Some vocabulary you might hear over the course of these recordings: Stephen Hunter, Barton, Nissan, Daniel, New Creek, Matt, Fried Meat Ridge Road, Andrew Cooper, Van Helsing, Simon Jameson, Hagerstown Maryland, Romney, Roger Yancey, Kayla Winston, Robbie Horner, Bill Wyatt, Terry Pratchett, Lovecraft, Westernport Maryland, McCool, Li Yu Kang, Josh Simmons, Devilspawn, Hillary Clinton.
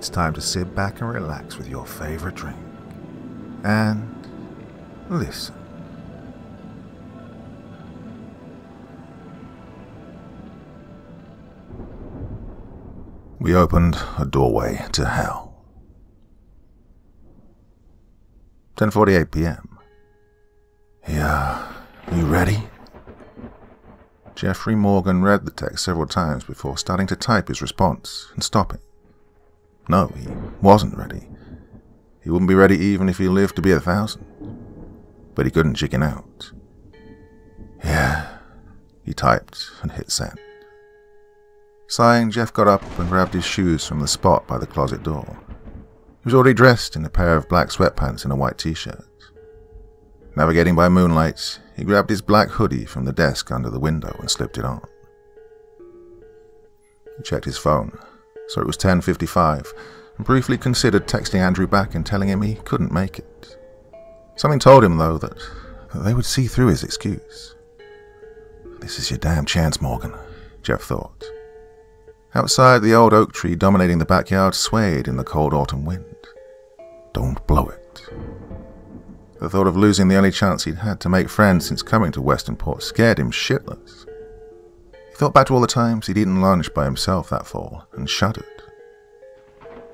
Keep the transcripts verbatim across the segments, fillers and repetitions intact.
It's time to sit back and relax with your favorite drink. And listen. We opened a doorway to hell. ten forty-eight p m Yeah, you ready? Jeffrey Morgan read the text several times before starting to type his response and stopping. No, he wasn't ready. He wouldn't be ready even if he lived to be a thousand. But he couldn't chicken out. Yeah, he typed and hit send. Sighing, Jeff got up and grabbed his shoes from the spot by the closet door. He was already dressed in a pair of black sweatpants and a white t-shirt. Navigating by moonlight, he grabbed his black hoodie from the desk under the window and slipped it on. He checked his phone, so it was ten fifty-five, and briefly considered texting Andrew back and telling him he couldn't make it. Something told him, though, that they would see through his excuse. This is your damn chance, Morgan, Jeff thought. Outside, the old oak tree dominating the backyard swayed in the cold autumn wind. Don't blow it. The thought of losing the only chance he'd had to make friends since coming to Westernport scared him shitless. He thought back to all the times he'd eaten lunch by himself that fall and shuddered.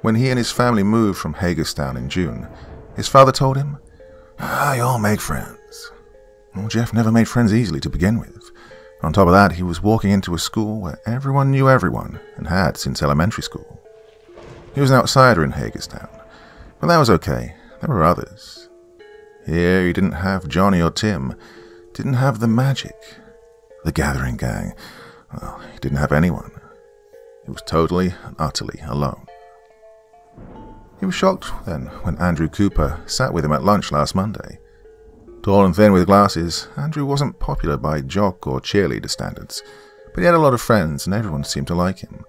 When he and his family moved from Hagerstown in June, his father told him, "Ah, you'll make friends." Well, Jeff never made friends easily to begin with. On top of that, he was walking into a school where everyone knew everyone and had since elementary school. He was an outsider in Hagerstown, but that was okay. There were others. Here, he didn't have Johnny or Tim, didn't have the magic, the gathering gang. Well, he didn't have anyone. He was totally and utterly alone. He was shocked then when Andrew Cooper sat with him at lunch last Monday. Tall and thin with glasses, Andrew wasn't popular by jock or cheerleader standards, but he had a lot of friends and everyone seemed to like him.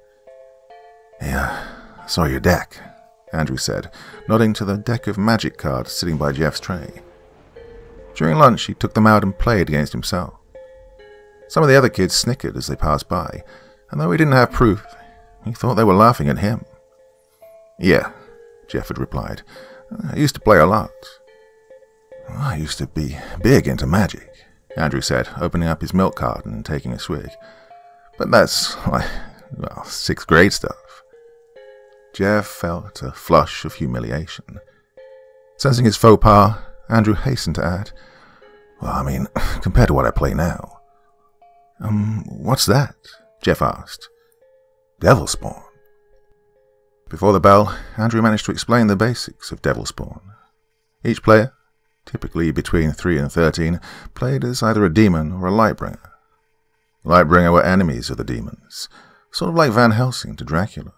"Yeah, I saw your deck," Andrew said, nodding to the deck of magic cards sitting by Jeff's tray. During lunch, he took them out and played against himself. Some of the other kids snickered as they passed by, and though he didn't have proof, he thought they were laughing at him. "Yeah," Jeff had replied, "I used to play a lot." "I used to be big into magic," Andrew said, opening up his milk carton and taking a swig. "But that's, like, well, sixth grade stuff." Jeff felt a flush of humiliation. Sensing his faux pas, Andrew hastened to add, "Well, I mean, compared to what I play now." Um, "what's that?" Jeff asked. "Devilspawn." Before the bell, Andrew managed to explain the basics of Devilspawn. Each player, typically between three and thirteen, played as either a demon or a Lightbringer. Lightbringer were enemies of the demons, sort of like Van Helsing to Dracula.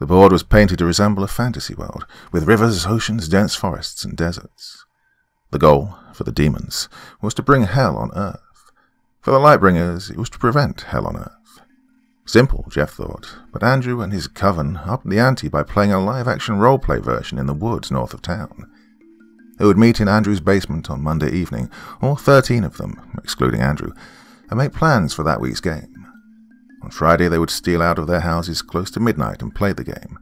The board was painted to resemble a fantasy world, with rivers, oceans, dense forests, and deserts. The goal, for the demons, was to bring hell on Earth. For the Lightbringers, it was to prevent hell on Earth. Simple, Jeff thought, but Andrew and his coven upped the ante by playing a live-action roleplay version in the woods north of town. They would meet in Andrew's basement on Monday evening, all thirteen of them, excluding Andrew, and make plans for that week's game. On Friday, they would steal out of their houses close to midnight and play the game,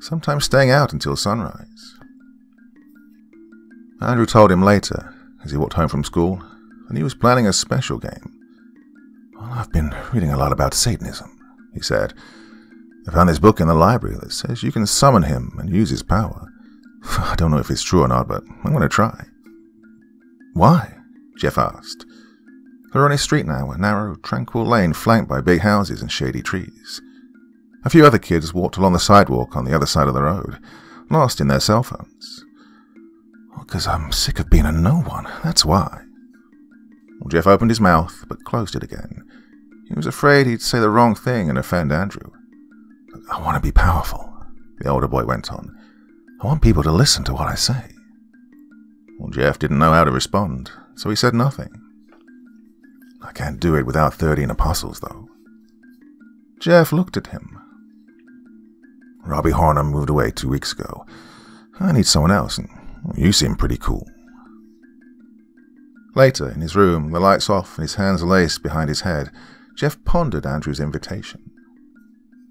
sometimes staying out until sunrise. Andrew told him later, as he walked home from school, that he was planning a special game. "Well, I've been reading a lot about Satanism," he said. "I found this book in the library that says you can summon him and use his power. I don't know if it's true or not, but I'm going to try." "Why?" Jeff asked. They were on a street now, a narrow, tranquil lane flanked by big houses and shady trees. A few other kids walked along the sidewalk on the other side of the road, lost in their cell phones. "'Cause I'm sick of being a no-one, that's why." Well, Jeff opened his mouth, but closed it again. He was afraid he'd say the wrong thing and offend Andrew. "I want to be powerful," the older boy went on. "I want people to listen to what I say." Well, Jeff didn't know how to respond, so he said nothing. "I can't do it without thirteen apostles, though." Jeff looked at him. "Robbie Horner moved away two weeks ago. I need someone else, and you seem pretty cool." Later, in his room, the lights off and his hands laced behind his head, Jeff pondered Andrew's invitation.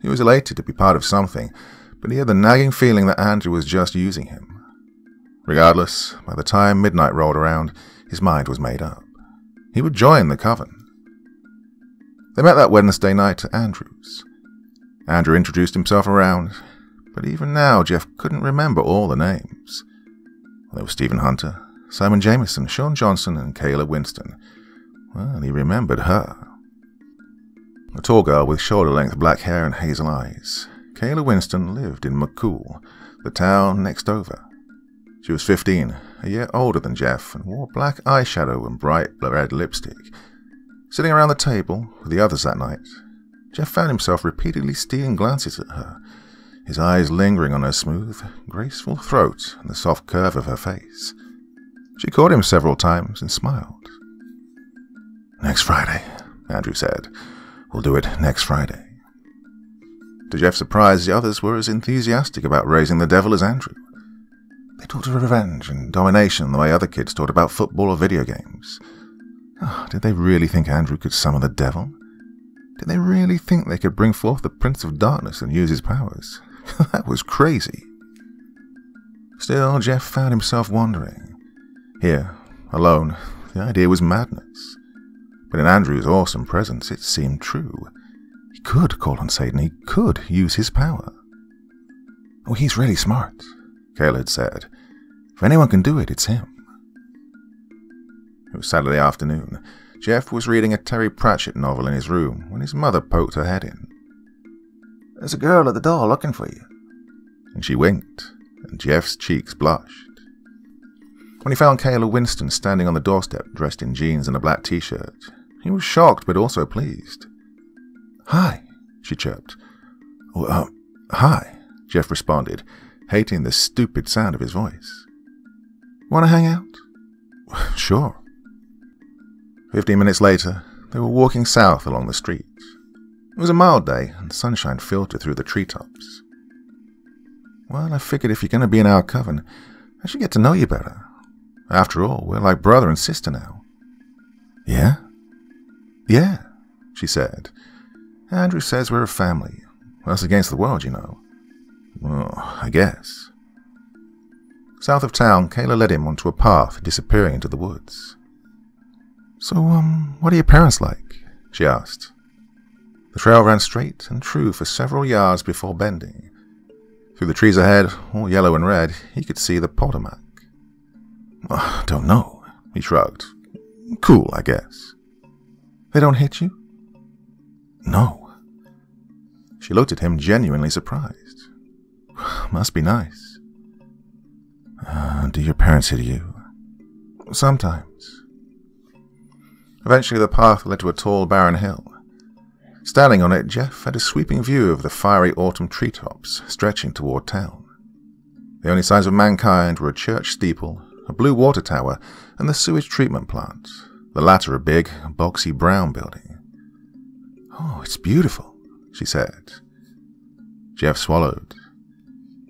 He was elated to be part of something, but he had the nagging feeling that Andrew was just using him. Regardless, by the time midnight rolled around, his mind was made up. He would join the coven. They met that Wednesday night at Andrew's. Andrew introduced himself around, but even now Jeff couldn't remember all the names. There were Stephen Hunter, Simon Jameson, Sean Johnson, and Kayla Winston. Well, he remembered her. A tall girl with shoulder-length black hair and hazel eyes, Kayla Winston lived in McCool, the town next over. She was fifteen, a year older than Jeff, and wore black eyeshadow and bright red lipstick. Sitting around the table with the others that night, Jeff found himself repeatedly stealing glances at her, his eyes lingering on her smooth, graceful throat and the soft curve of her face. She caught him several times and smiled. "Next Friday," Andrew said. "We'll do it next Friday." To Jeff's surprise, the others were as enthusiastic about raising the devil as Andrew. They talked of revenge and domination the way other kids talked about football or video games. Oh, did they really think Andrew could summon the devil? Did they really think they could bring forth the Prince of Darkness and use his powers? That was crazy. Still, Jeff found himself wondering. Here, alone, the idea was madness. But in Andrew's awesome presence, it seemed true. He could call on Satan, he could use his power. "Oh, he's really smart," Kayla had said. "If anyone can do it, it's him." It was Saturday afternoon. Jeff was reading a Terry Pratchett novel in his room when his mother poked her head in. "There's a girl at the door looking for you." And she winked, and Jeff's cheeks blushed. When he found Kayla Winston standing on the doorstep, dressed in jeans and a black t-shirt, he was shocked but also pleased. "Hi," she chirped. "Oh, uh, hi," Jeff responded, hating the stupid sound of his voice. "Want to hang out?" "Sure." Fifteen minutes later, they were walking south along the street. It was a mild day, and sunshine filtered through the treetops. "Well, I figured if you're going to be in our coven, I should get to know you better. After all, we're like brother and sister now." "Yeah?" "Yeah," she said. "Andrew says we're a family. Us against the world, you know." "Well, I guess." South of town, Kayla led him onto a path disappearing into the woods. "So, um, what are your parents like?" she asked. The trail ran straight and true for several yards before bending. Through the trees ahead, all yellow and red, he could see the Potomac. "Oh, don't know," he shrugged. "Cool, I guess." "They don't hit you?" "No." She looked at him, genuinely surprised. "Must be nice." Uh, "do your parents hit you?" "Sometimes." Eventually the path led to a tall, barren hill. Standing on it, Jeff had a sweeping view of the fiery autumn treetops stretching toward town. The only signs of mankind were a church steeple, a blue water tower, and the sewage treatment plant, the latter a big, boxy brown building. "Oh, it's beautiful," she said. Jeff swallowed.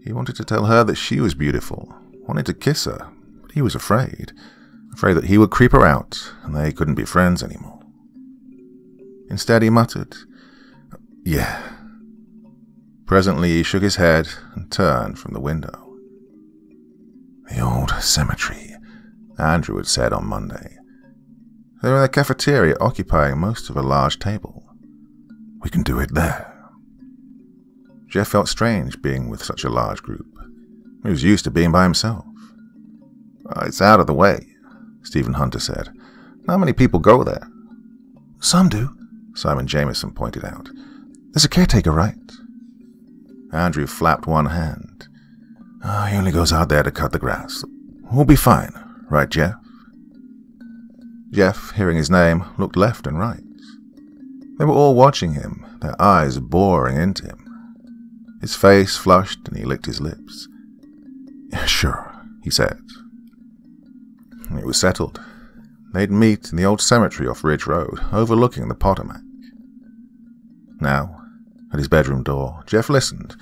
He wanted to tell her that she was beautiful, wanted to kiss her, but he was afraid, afraid that he would creep her out and they couldn't be friends anymore. Instead, he muttered, "Yeah." Presently, he shook his head and turned from the window. The old cemetery, Andrew had said on Monday. They were in the cafeteria, occupying most of a large table. "We can do it there." Jeff felt strange being with such a large group. He was used to being by himself. "Oh, it's out of the way," Stephen Hunter said. "Not many people go there." "Some do," Simon Jameson pointed out. "There's a caretaker, right?" Andrew flapped one hand. "Oh, he only goes out there to cut the grass. We'll be fine, right, Jeff?" Jeff, hearing his name, looked left and right. They were all watching him, their eyes boring into him. His face flushed and he licked his lips. "Sure," he said. It was settled. They'd meet in the old cemetery off Ridge Road, overlooking the Potomac. Now, at his bedroom door, Jeff listened.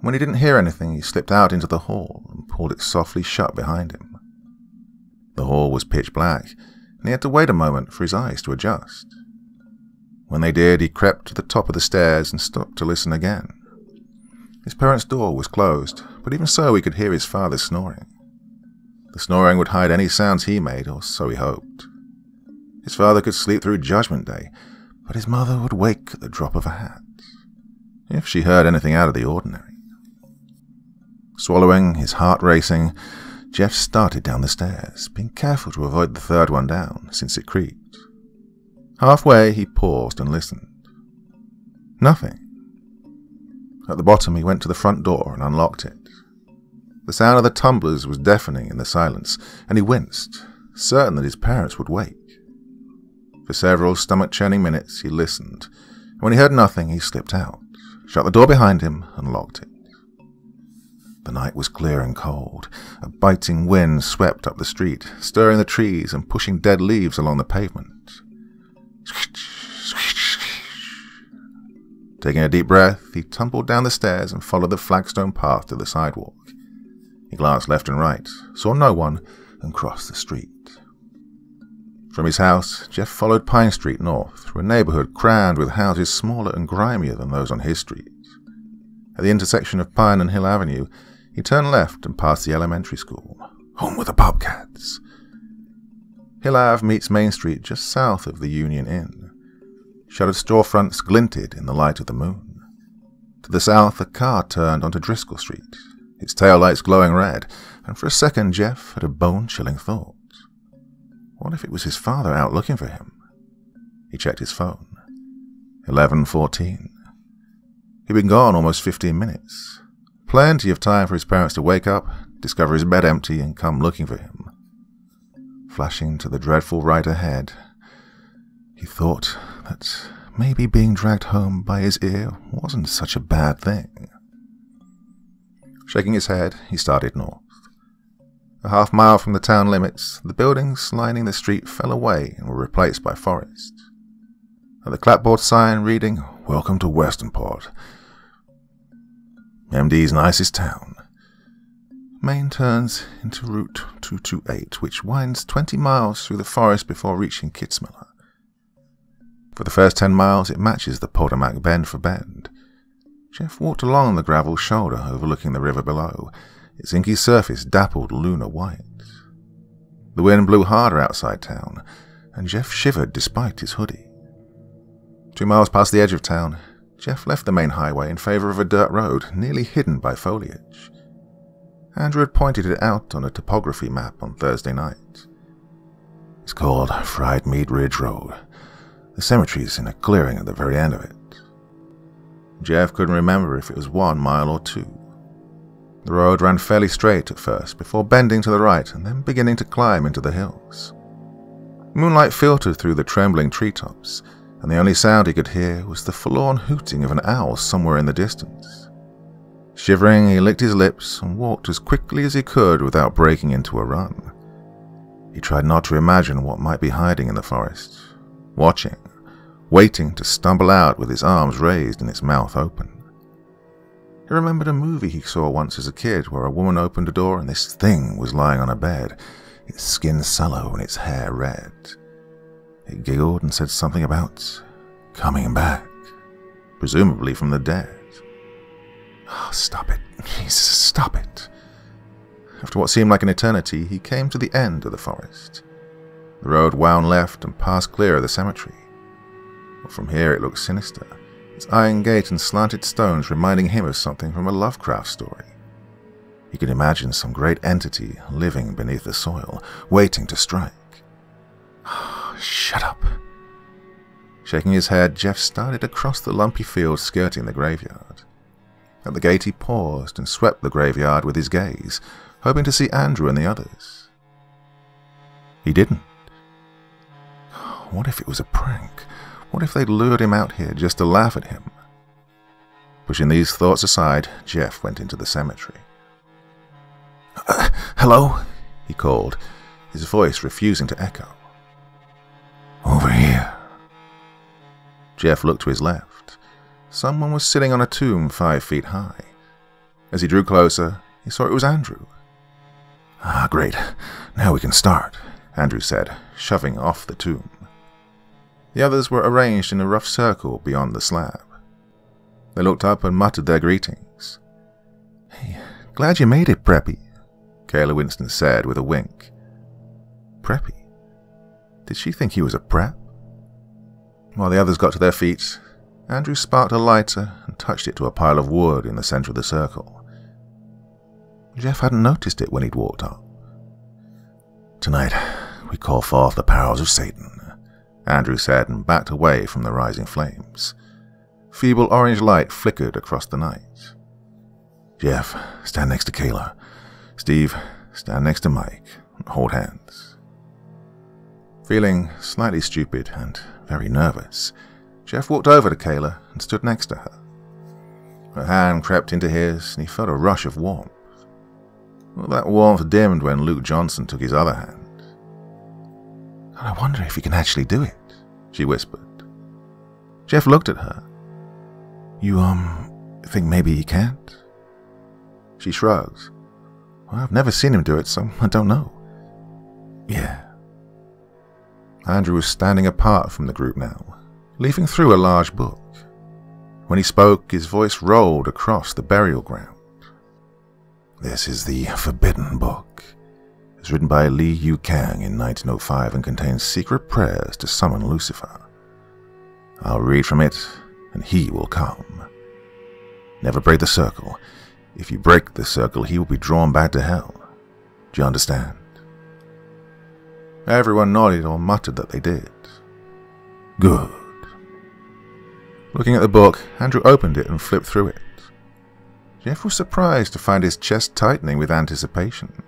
When he didn't hear anything, he slipped out into the hall and pulled it softly shut behind him. The hall was pitch black, and he had to wait a moment for his eyes to adjust. When they did, he crept to the top of the stairs and stopped to listen again. His parents' door was closed, but even so he could hear his father snoring. The snoring would hide any sounds he made, or so he hoped. His father could sleep through Judgment Day, but his mother would wake at the drop of a hat, if she heard anything out of the ordinary. Swallowing, his heart racing, Jeff started down the stairs, being careful to avoid the third one down, since it creaked. Halfway, he paused and listened. Nothing. At the bottom, he went to the front door and unlocked it. The sound of the tumblers was deafening in the silence, and he winced, certain that his parents would wake. For several stomach-churning minutes, he listened, and when he heard nothing, he slipped out, shut the door behind him, and locked it. The night was clear and cold. A biting wind swept up the street, stirring the trees and pushing dead leaves along the pavement. Taking a deep breath, he tumbled down the stairs and followed the flagstone path to the sidewalk. He glanced left and right, saw no one, and crossed the street. From his house, Jeff followed Pine Street north through a neighborhood crammed with houses smaller and grimier than those on his street. At the intersection of Pine and Hill Avenue, he turned left and passed the elementary school. Home with the Bobcats! Hill Ave meets Main Street just south of the Union Inn. Shuttered storefronts glinted in the light of the moon. To the south, a car turned onto Driscoll Street, its taillights glowing red, and for a second Jeff had a bone-chilling thought. What if it was his father out looking for him? He checked his phone. eleven fourteen. He'd been gone almost fifteen minutes. Plenty of time for his parents to wake up, discover his bed empty, and come looking for him. Flashing to the dreadful right ahead, he thought that maybe being dragged home by his ear wasn't such a bad thing. Shaking his head, he started north. A half mile from the town limits, the buildings lining the street fell away and were replaced by forest. At the clapboard sign reading, "Welcome to Westernport. M D's nicest town." Main turns into Route two twenty-eight, which winds twenty miles through the forest before reaching Kitsmiller. For the first ten miles, it matches the Potomac bend for bend. Jeff walked along the gravel shoulder overlooking the river below, its inky surface dappled lunar white. The wind blew harder outside town, and Jeff shivered despite his hoodie. Two miles past the edge of town, Jeff left the main highway in favor of a dirt road nearly hidden by foliage. Andrew had pointed it out on a topography map on Thursday night. It's called Fried Meat Ridge Road. The cemetery's in a clearing at the very end of it. Jeff couldn't remember if it was one mile or two. The road ran fairly straight at first, before bending to the right and then beginning to climb into the hills. Moonlight filtered through the trembling treetops, and the only sound he could hear was the forlorn hooting of an owl somewhere in the distance. Shivering, he licked his lips and walked as quickly as he could without breaking into a run. He tried not to imagine what might be hiding in the forest, watching, waiting to stumble out with his arms raised and its mouth open. He remembered a movie he saw once as a kid where a woman opened a door and this thing was lying on a bed, its skin sallow and its hair red. It giggled and said something about coming back, presumably from the dead. Oh, stop it, Jesus, stop it. After what seemed like an eternity, he came to the end of the forest. The road wound left and passed clear of the cemetery. But from here it looked sinister. Its iron gate and slanted stones reminding him of something from a Lovecraft story. He could imagine some great entity living beneath the soil, waiting to strike. Oh, shut up. Shaking his head, Jeff started across the lumpy field skirting the graveyard. At the gate he paused and swept the graveyard with his gaze, hoping to see Andrew and the others. He didn't. What if it was a prank? What if they'd lured him out here just to laugh at him? Pushing these thoughts aside, Jeff went into the cemetery. Uh, hello? He called, his voice refusing to echo. Over here. Jeff looked to his left. Someone was sitting on a tomb five feet high. As he drew closer, he saw it was Andrew. Ah, great. Now we can start, Andrew said, shoving off the tomb. The others were arranged in a rough circle beyond the slab. They looked up and muttered their greetings. Glad you made it, Preppy, Kayla Winston said with a wink. Preppy? Did she think he was a prep? While the others got to their feet, Andrew sparked a lighter and touched it to a pile of wood in the centre of the circle. Jeff hadn't noticed it when he'd walked up. Tonight, we call forth the powers of Satan, Andrew said and backed away from the rising flames. Feeble orange light flickered across the night. Jeff, stand next to Kayla. Steve, stand next to Mike and hold hands. Feeling slightly stupid and very nervous, Jeff walked over to Kayla and stood next to her. Her hand crept into his and he felt a rush of warmth. Well, that warmth dimmed when Luke Johnson took his other hand. I wonder if he can actually do it, she whispered. Jeff looked at her. You, um, think maybe he can't? She shrugged. Well, I've never seen him do it, so I don't know. Yeah. Andrew was standing apart from the group now, leafing through a large book. When he spoke, his voice rolled across the burial ground. This is the Forbidden Book. It's written by Li Yu Kang in nineteen oh five and contains secret prayers to summon Lucifer. I'll read from it, and he will come. Never break the circle. If you break the circle, he will be drawn back to hell. Do you understand? Everyone nodded or muttered that they did. Good. Looking at the book, Andrew opened it and flipped through it. Jeff was surprised to find his chest tightening with anticipation.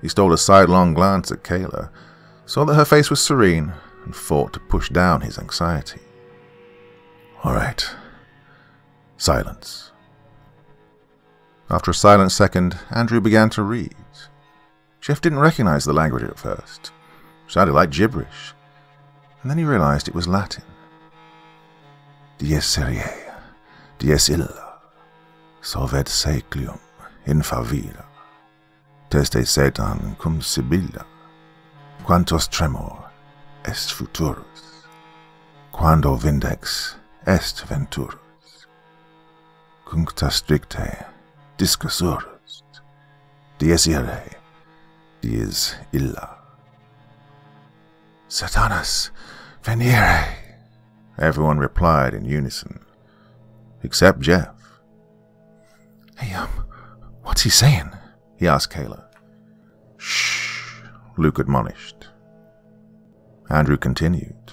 He stole a sidelong glance at Kayla, saw that her face was serene, and fought to push down his anxiety. All right. Silence. After a silent second, Andrew began to read. Jeff didn't recognize the language at first. It sounded like gibberish. And then he realized it was Latin. Dies seriae, dies illa, solvet saeclium, in favilla. Teste Satan cum Sibylla, quantos tremor est futurus, quando vindex est venturus, cuncta stricte discussurus, dies irae, dies illa. Satanas venire, everyone replied in unison, except Jeff. Hey, um, what's he saying? He asked Kayla. Shh, Luke admonished. Andrew continued.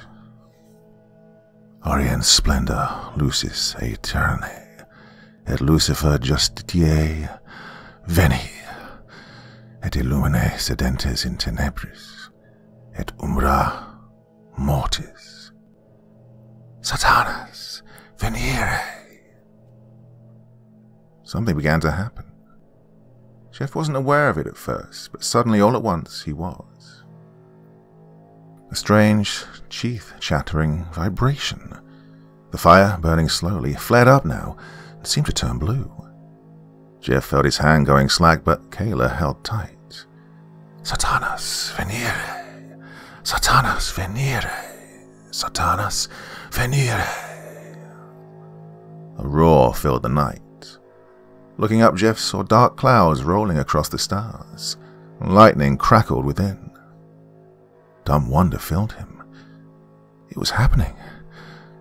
Oriens splendor lucis aeternae, et Lucifer justitiae veni, et illumine sedentes in tenebris, et umbra mortis. Satanas venire. Something began to happen. Jeff wasn't aware of it at first, but suddenly, all at once, he was. A strange, teeth-chattering vibration. The fire, burning slowly, flared up now and seemed to turn blue. Jeff felt his hand going slack, but Kayla held tight. Satanas venire, Satanas venire, Satanas venire. A roar filled the night. Looking up, Jeff saw dark clouds rolling across the stars. Lightning crackled within. Dumb wonder filled him. It was happening.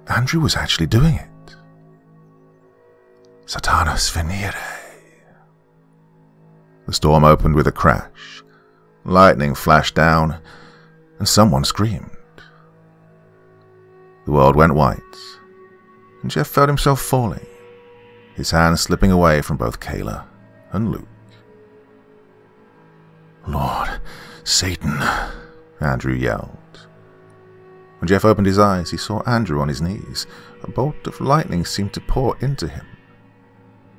Andrew was actually doing it. Satanas venire. The storm opened with a crash. Lightning flashed down, and someone screamed. The world went white, and Jeff felt himself falling, his hands slipping away from both Kayla and Luke. Lord, Satan, Andrew yelled. When Jeff opened his eyes, he saw Andrew on his knees. A bolt of lightning seemed to pour into him.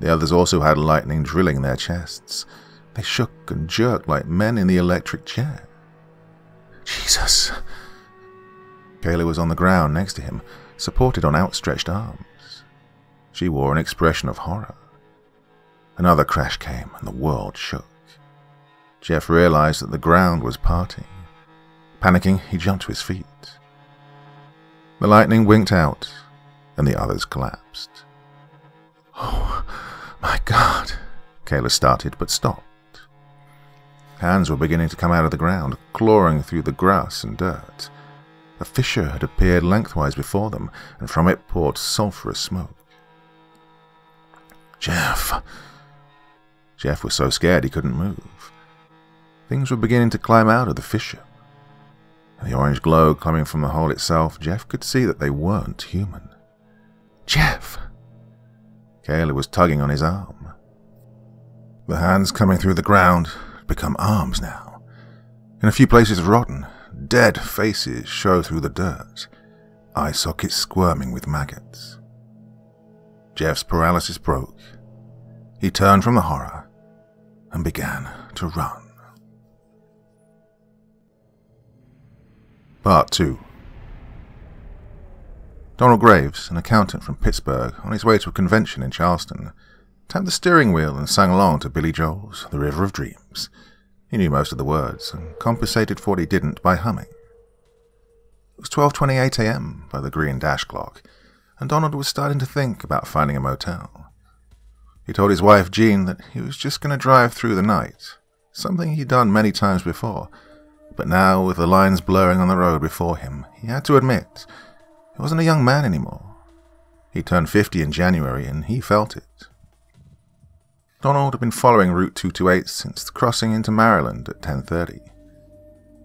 The others also had lightning drilling their chests. They shook and jerked like men in the electric chair. Jesus! Kayla was on the ground next to him, supported on outstretched arms. She wore an expression of horror. Another crash came, and the world shook. Jeff realized that the ground was parting. Panicking, he jumped to his feet. The lightning winked out, and the others collapsed. Oh, my God, Kayla started but stopped. Hands were beginning to come out of the ground, clawing through the grass and dirt. A fissure had appeared lengthwise before them, and from it poured sulphurous smoke. Jeff! Jeff was so scared he couldn't move. Things were beginning to climb out of the fissure. In the orange glow coming from the hole itself, Jeff could see that they weren't human. Jeff! Kayla was tugging on his arm. The hands coming through the ground had become arms now. In a few places rotten, dead faces showed through the dirt, eye sockets squirming with maggots. Jeff's paralysis broke. He turned from the horror and began to run. Part two. Donald Graves, an accountant from Pittsburgh, on his way to a convention in Charleston, tapped the steering wheel and sang along to Billy Joel's The River of Dreams. He knew most of the words, and compensated for what he didn't by humming. It was twelve twenty-eight a m by the green dash clock, and Donald was starting to think about finding a motel. He told his wife Jean that he was just going to drive through the night, something he'd done many times before, but now, with the lines blurring on the road before him, he had to admit he wasn't a young man anymore. He turned fifty in January, and he felt it. Donald had been following Route two twenty-eight since the crossing into Maryland at ten thirty.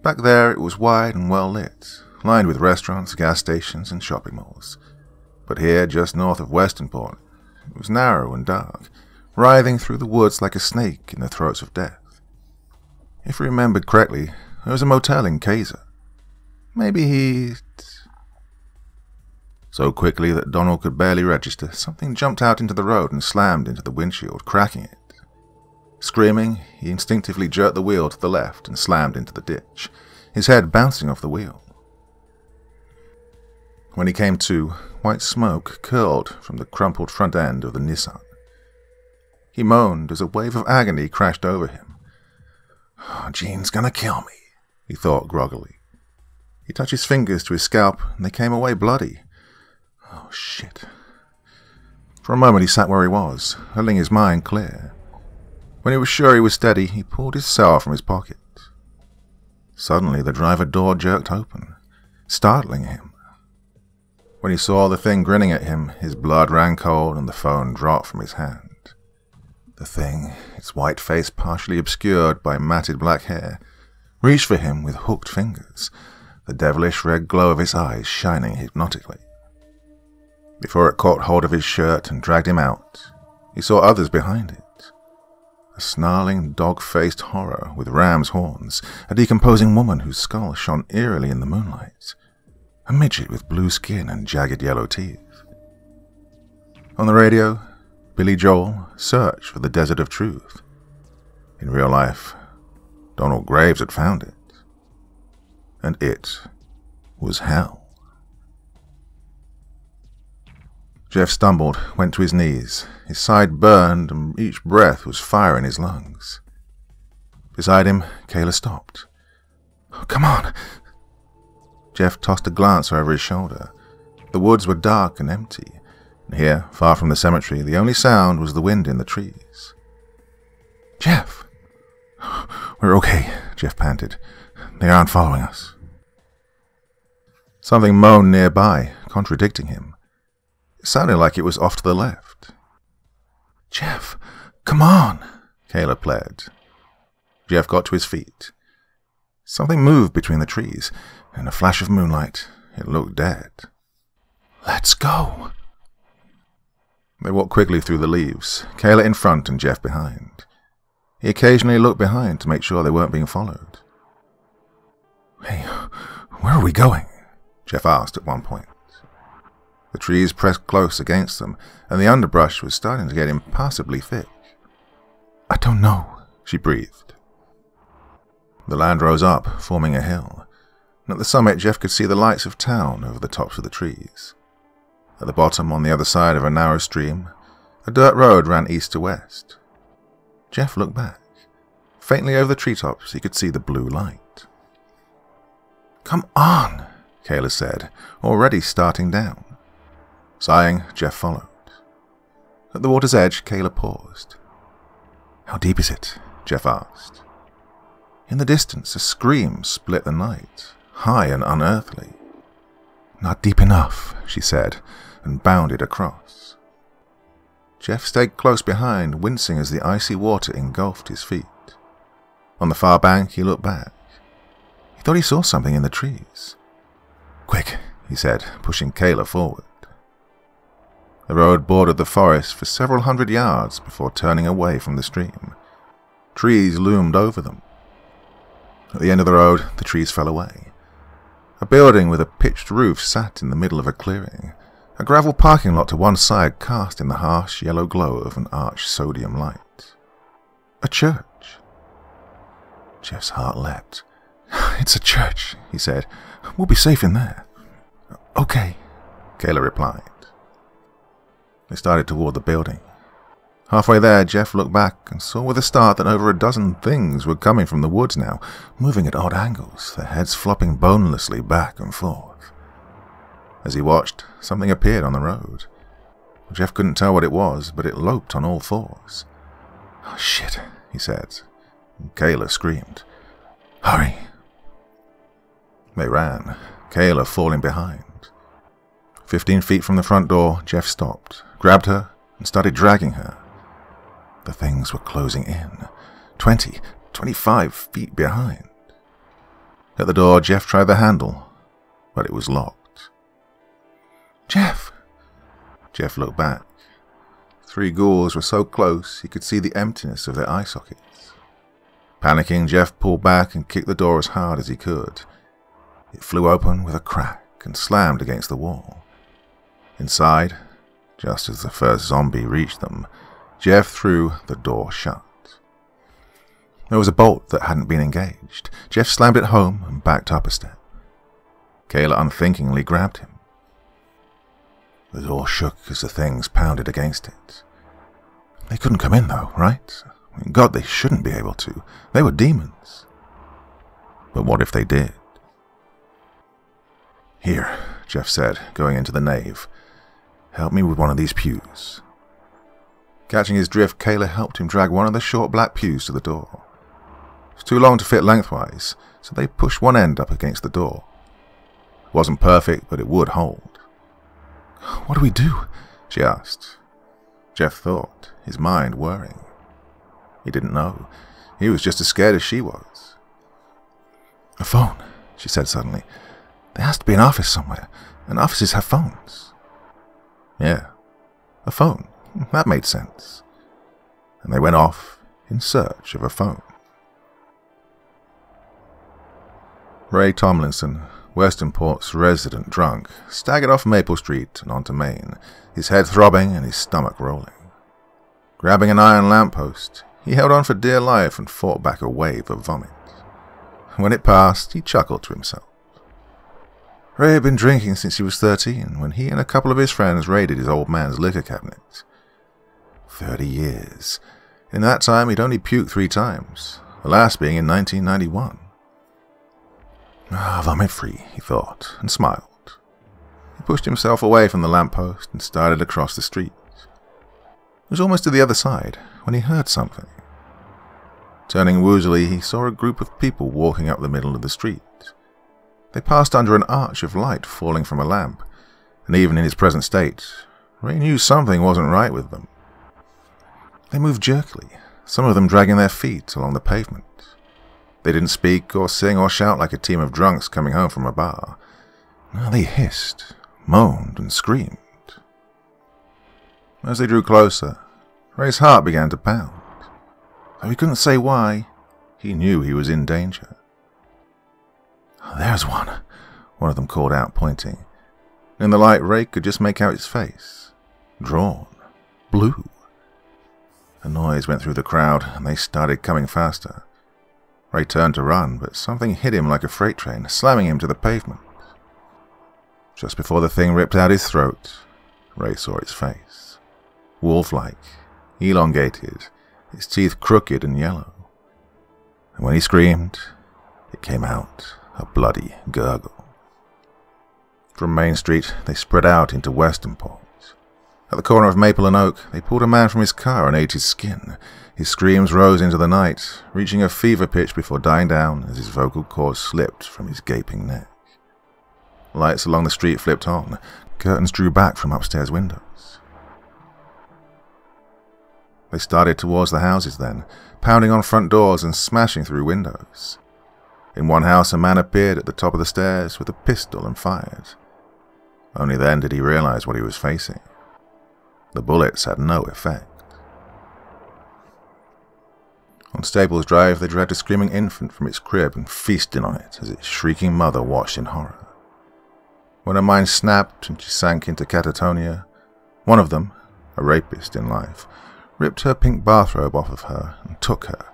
Back there, it was wide and well lit, lined with restaurants, gas stations, and shopping malls. But here, just north of Westernport, it was narrow and dark, writhing through the woods like a snake in the throats of death. If he remembered correctly, there was a motel in Kayser. Maybe he'd... So quickly that Donald could barely register, something jumped out into the road and slammed into the windshield, cracking it. Screaming, he instinctively jerked the wheel to the left and slammed into the ditch, his head bouncing off the wheel. When he came to, white smoke curled from the crumpled front end of the Nissan. He moaned as a wave of agony crashed over him. Oh, Jean's gonna kill me, he thought groggily. He touched his fingers to his scalp, and they came away bloody. Oh, shit. For a moment he sat where he was, holding his mind clear. When he was sure he was steady, he pulled his cell from his pocket. Suddenly the driver door jerked open, startling him. When he saw the thing grinning at him, his blood ran cold and the phone dropped from his hand. The thing, its white face partially obscured by matted black hair, reached for him with hooked fingers, the devilish red glow of its eyes shining hypnotically. Before it caught hold of his shirt and dragged him out, he saw others behind it. A snarling, dog-faced horror with ram's horns, a decomposing woman whose skull shone eerily in the moonlight, a midget with blue skin and jagged yellow teeth. On the radio, Billy Joel searched for the Desert of Truth. In real life, Donald Graves had found it. And it was hell. Jeff stumbled, went to his knees. His side burned, and each breath was fire in his lungs. Beside him, Kayla stopped. Oh, come on! Jeff tossed a glance over his shoulder. The woods were dark and empty, and here, far from the cemetery, the only sound was the wind in the trees. Jeff! We're okay, Jeff panted. They aren't following us. Something moaned nearby, contradicting him. It sounded like it was off to the left. Jeff, come on, Kayla pled. Jeff got to his feet. Something moved between the trees. In a flash of moonlight, it looked dead. Let's go. They walked quickly through the leaves, Kayla in front and Jeff behind. He occasionally looked behind to make sure they weren't being followed. Hey, where are we going? Jeff asked at one point. The trees pressed close against them, and the underbrush was starting to get impassably thick. I don't know, she breathed. The land rose up, forming a hill, and at the summit Jeff could see the lights of town over the tops of the trees. At the bottom, on the other side of a narrow stream, a dirt road ran east to west. Jeff looked back. Faintly over the treetops, he could see the blue light. Come on, Kayla said, already starting down. Sighing, Jeff followed. At the water's edge, Kayla paused. "How deep is it?" Jeff asked. In the distance, a scream split the night, high and unearthly. "Not deep enough," she said, and bounded across. Jeff stayed close behind, wincing as the icy water engulfed his feet. On the far bank, he looked back. He thought he saw something in the trees. "Quick," he said, pushing Kayla forward. The road bordered the forest for several hundred yards before turning away from the stream. Trees loomed over them. At the end of the road, the trees fell away. A building with a pitched roof sat in the middle of a clearing, a gravel parking lot to one side cast in the harsh yellow glow of an arched sodium light. A church. Jeff's heart leapt. "It's a church," he said. "We'll be safe in there." "Okay," Kayla replied. They started toward the building. Halfway there, Jeff looked back and saw with a start that over a dozen things were coming from the woods now, moving at odd angles, their heads flopping bonelessly back and forth. As he watched, something appeared on the road. Jeff couldn't tell what it was, but it loped on all fours. "Oh, shit," he said. Kayla screamed. "Hurry!" They ran, Kayla falling behind. Fifteen feet from the front door, Jeff stopped, grabbed her, and started dragging her. The things were closing in, twenty, twenty-five feet behind. At the door, Jeff tried the handle, but it was locked. "Jeff!" Jeff looked back. Three ghouls were so close he could see the emptiness of their eye sockets. Panicking, Jeff pulled back and kicked the door as hard as he could. It flew open with a crack and slammed against the wall. Inside, just as the first zombie reached them, Jeff threw the door shut. There was a bolt that hadn't been engaged. Jeff slammed it home and backed up a step. Kayla unthinkingly grabbed him. The door shook as the things pounded against it. They couldn't come in though, right? God, they shouldn't be able to. They were demons. But what if they did? "Here," Jeff said, going into the nave. "Help me with one of these pews." Catching his drift, Kayla helped him drag one of the short black pews to the door. It was too long to fit lengthwise, so they pushed one end up against the door. It wasn't perfect, but it would hold. "What do we do?" she asked. Jeff thought, his mind whirring. He didn't know. He was just as scared as she was. "A phone," she said suddenly. "There has to be an office somewhere, and offices have phones." Yeah, a phone. That made sense. And they went off in search of a phone. Ray Tomlinson, Westernport's resident drunk, staggered off Maple Street and onto Main, his head throbbing and his stomach rolling. Grabbing an iron lamppost, he held on for dear life and fought back a wave of vomit. When it passed, he chuckled to himself. Ray had been drinking since he was thirteen, when he and a couple of his friends raided his old man's liquor cabinet. Thirty years. In that time, he'd only puked three times, the last being in nineteen ninety-one. Ah, vomit-free, he thought, and smiled. He pushed himself away from the lamppost and started across the street. It was almost to the other side when he heard something. Turning woozily, he saw a group of people walking up the middle of the street. They passed under an arch of light falling from a lamp, and even in his present state, Ray knew something wasn't right with them. They moved jerkily, some of them dragging their feet along the pavement. They didn't speak or sing or shout like a team of drunks coming home from a bar. No, they hissed, moaned, and screamed. As they drew closer, Ray's heart began to pound. Though he couldn't say why, he knew he was in danger. "There's one," one of them called out, pointing. In the light, Ray could just make out its face. Drawn. Blue. A noise went through the crowd, and they started coming faster. Ray turned to run, but something hit him like a freight train, slamming him to the pavement. Just before the thing ripped out his throat, Ray saw its face. Wolf-like, elongated, its teeth crooked and yellow. And when he screamed, it came out a bloody gurgle. From Main Street, they spread out into Westernport. At the corner of Maple and Oak, they pulled a man from his car and ate his skin. His screams rose into the night, reaching a fever pitch before dying down as his vocal cords slipped from his gaping neck. Lights along the street flipped on. Curtains drew back from upstairs windows. They started towards the houses then, pounding on front doors and smashing through windows. In one house, a man appeared at the top of the stairs with a pistol and fired. Only then did he realize what he was facing. The bullets had no effect. On Staples Drive, they dragged a screaming infant from its crib and feasted on it as its shrieking mother watched in horror. When her mind snapped and she sank into catatonia, one of them, a rapist in life, ripped her pink bathrobe off of her and took her.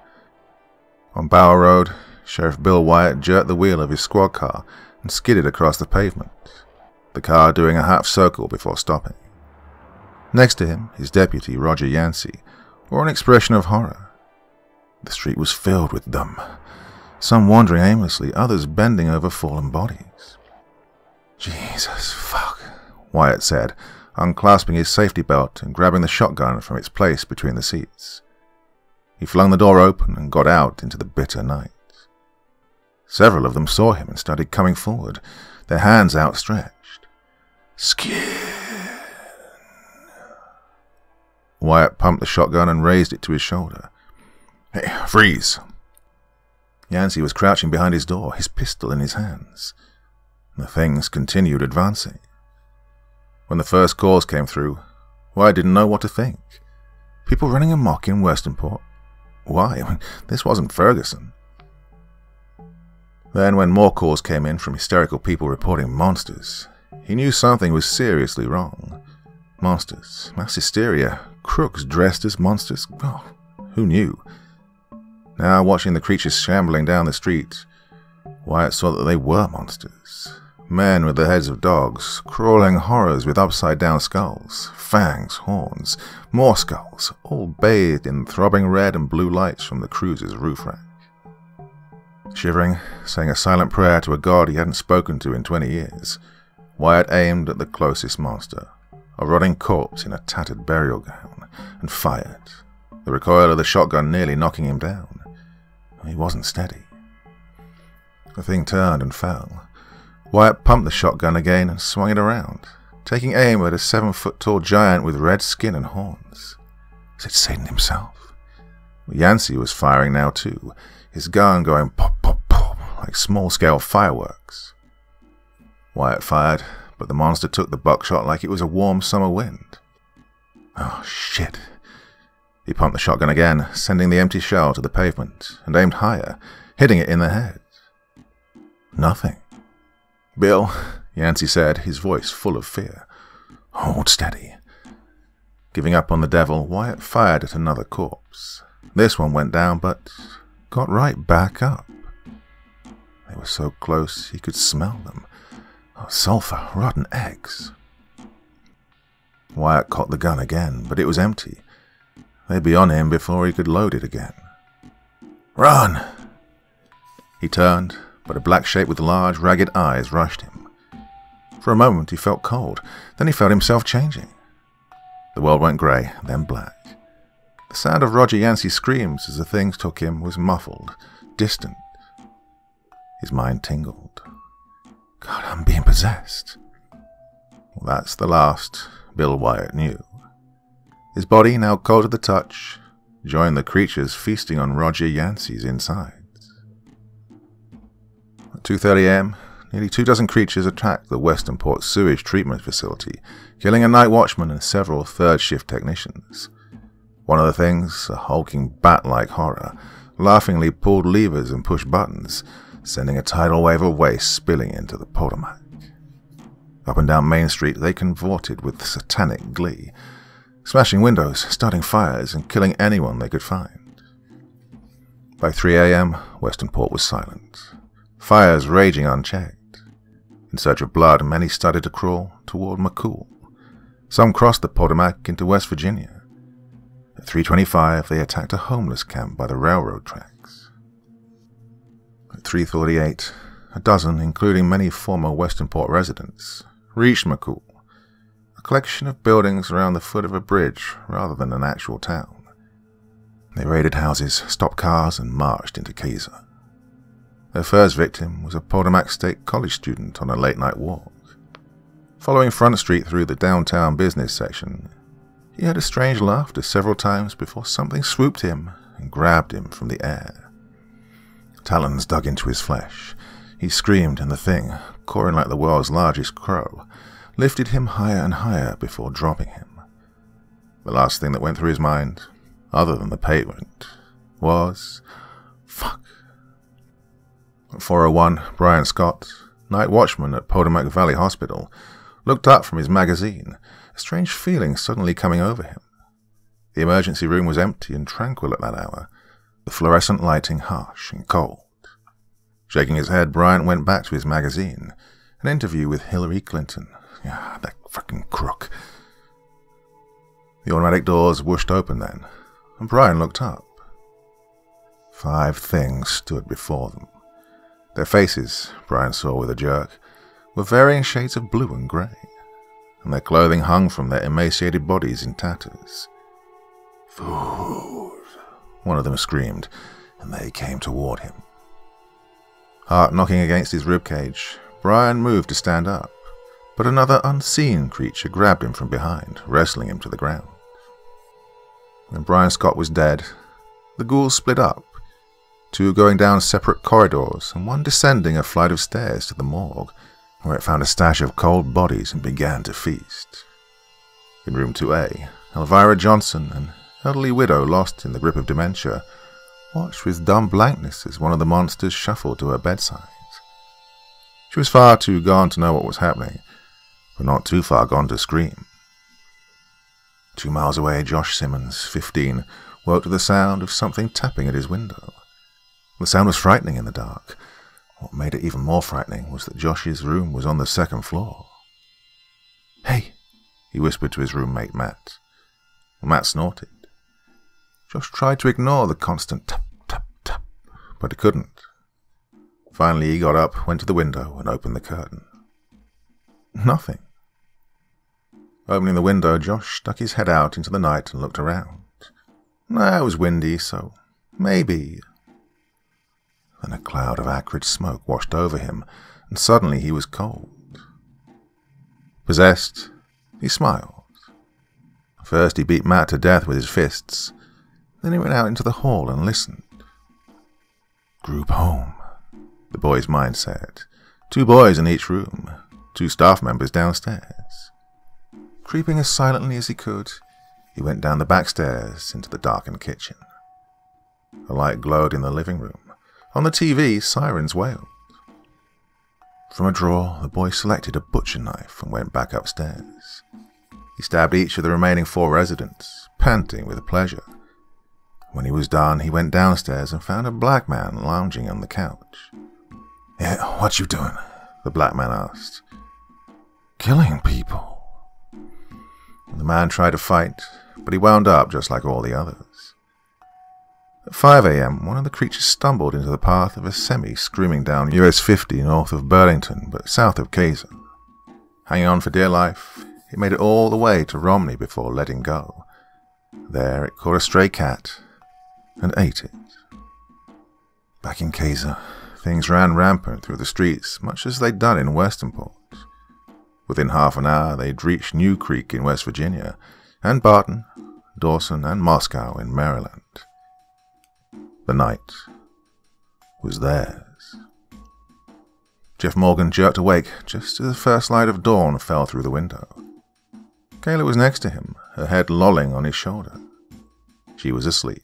On Bower Road, Sheriff Bill Wyatt jerked the wheel of his squad car and skidded across the pavement, the car doing a half-circle before stopping. Next to him, his deputy, Roger Yancey, wore an expression of horror. The street was filled with them, some wandering aimlessly, others bending over fallen bodies. "Jesus, fuck," Wyatt said, unclasping his safety belt and grabbing the shotgun from its place between the seats. He flung the door open and got out into the bitter night. Several of them saw him and started coming forward, their hands outstretched. "Skin!" Wyatt pumped the shotgun and raised it to his shoulder. "Hey, freeze!" Yancey was crouching behind his door, his pistol in his hands. The things continued advancing. When the first calls came through, Wyatt didn't know what to think. People running amok in Westernport? Why? I mean, this wasn't Ferguson. Then when more calls came in from hysterical people reporting monsters, he knew something was seriously wrong. Monsters, mass hysteria, crooks dressed as monsters, oh, who knew? Now, watching the creatures shambling down the street, Wyatt saw that they were monsters. Men with the heads of dogs, crawling horrors with upside-down skulls, fangs, horns, more skulls, all bathed in throbbing red and blue lights from the cruiser's roof rack. Shivering, saying a silent prayer to a god he hadn't spoken to in twenty years, Wyatt aimed at the closest monster, a rotting corpse in a tattered burial gown, and fired, the recoil of the shotgun nearly knocking him down. He wasn't steady. The thing turned and fell. Wyatt pumped the shotgun again and swung it around, taking aim at a seven-foot-tall giant with red skin and horns. Was it Satan himself? Yancey was firing now too, his gun going pop, pop, pop, like small-scale fireworks. Wyatt fired, but the monster took the buckshot like it was a warm summer wind. Oh, shit. He pumped the shotgun again, sending the empty shell to the pavement, and aimed higher, hitting it in the head. Nothing. "Bill," Yancey said, his voice full of fear. "Hold steady." Giving up on the devil, Wyatt fired at another corpse. This one went down, but got right back up. They were so close he could smell them. Oh, sulfur, rotten eggs. Wyatt caught the gun again, but it was empty. They'd be on him before he could load it again. "Run!" He turned, but a black shape with large, ragged eyes rushed him. For a moment he felt cold, then he felt himself changing. The world went grey, then black. The sound of Roger Yancey's screams as the things took him was muffled, distant. His mind tingled. God, I'm being possessed. Well, that's the last Bill Wyatt knew. His body, now cold to the touch, joined the creatures feasting on Roger Yancey's insides. At two thirty a m, nearly two dozen creatures attacked the Westernport sewage treatment facility, killing a night watchman and several third-shift technicians. One of the things, a hulking bat-like horror, laughingly pulled levers and pushed buttons, sending a tidal wave of waste spilling into the Potomac. Up and down Main Street, they convorted with satanic glee, smashing windows, starting fires, and killing anyone they could find. By three a m, Westernport was silent, fires raging unchecked. In search of blood, many started to crawl toward McCool. Some crossed the Potomac into West Virginia. At three twenty-five, they attacked a homeless camp by the railroad tracks. At three forty-eight, a dozen, including many former Westernport residents, reached McCool. collection of buildings around the foot of a bridge rather than an actual town. They raided houses, stopped cars, and marched into Kayser. Their first victim was a Potomac State College student on a late-night walk. Following Front Street through the downtown business section, he heard a strange laughter several times before something swooped him and grabbed him from the air. Talons dug into his flesh. He screamed, and the thing, cawing like the world's largest crow, lifted him higher and higher before dropping him. The last thing that went through his mind, other than the pavement, was, fuck. At four oh one, Brian Scott, night watchman at Potomac Valley Hospital, looked up from his magazine, a strange feeling suddenly coming over him. The emergency room was empty and tranquil at that hour, the fluorescent lighting harsh and cold. Shaking his head, Bryant went back to his magazine, an interview with Hillary Clinton. Ah, that fucking crook. The automatic doors whooshed open then, and Bryant looked up. Five things stood before them. Their faces, Bryant saw with a jerk, were varying shades of blue and grey, and their clothing hung from their emaciated bodies in tatters. Food! One of them screamed, and they came toward him. Heart knocking against his ribcage, Brian moved to stand up, but another unseen creature grabbed him from behind, wrestling him to the ground. When Brian Scott was dead, the ghouls split up, two going down separate corridors and one descending a flight of stairs to the morgue, where it found a stash of cold bodies and began to feast. In room two A, Elvira Johnson, an elderly widow lost in the grip of dementia, watched with dumb blankness as one of the monsters shuffled to her bedside. She was far too gone to know what was happening, but not too far gone to scream. Two miles away, Josh Simmons, fifteen, woke to the sound of something tapping at his window. The sound was frightening in the dark. What made it even more frightening was that Josh's room was on the second floor. "Hey," he whispered to his roommate Matt. Matt snorted. Josh tried to ignore the constant tap, tap, tap, but he couldn't. Finally he got up, went to the window, and opened the curtain. Nothing. Opening the window, Josh stuck his head out into the night and looked around. It was windy, so maybe. Then a cloud of acrid smoke washed over him, and suddenly he was cold. Possessed, he smiled. First he beat Matt to death with his fists. Then he went out into the hall and listened. Group home, the boy's mind said. Two boys in each room, two staff members downstairs. Creeping as silently as he could, he went down the back stairs into the darkened kitchen. A light glowed in the living room. On the T V, sirens wailed. From a drawer, the boy selected a butcher knife and went back upstairs. He stabbed each of the remaining four residents, panting with pleasure. When he was done, he went downstairs and found a black man lounging on the couch. "Yeah, what you doing?" the black man asked. "Killing people." The man tried to fight, but he wound up just like all the others. At five A M, one of the creatures stumbled into the path of a semi screaming down U S fifty north of Burlington, but south of Kayser. Hanging on for dear life, it made it all the way to Romney before letting go. There it caught a stray cat and ate it. Back in Kayser, things ran rampant through the streets, much as they'd done in Westernport. Within half an hour, they'd reached New Creek in West Virginia, and Barton, Dawson, and Moscow in Maryland. The night was theirs. Jeff Morgan jerked awake just as the first light of dawn fell through the window. Kayla was next to him, her head lolling on his shoulder. She was asleep.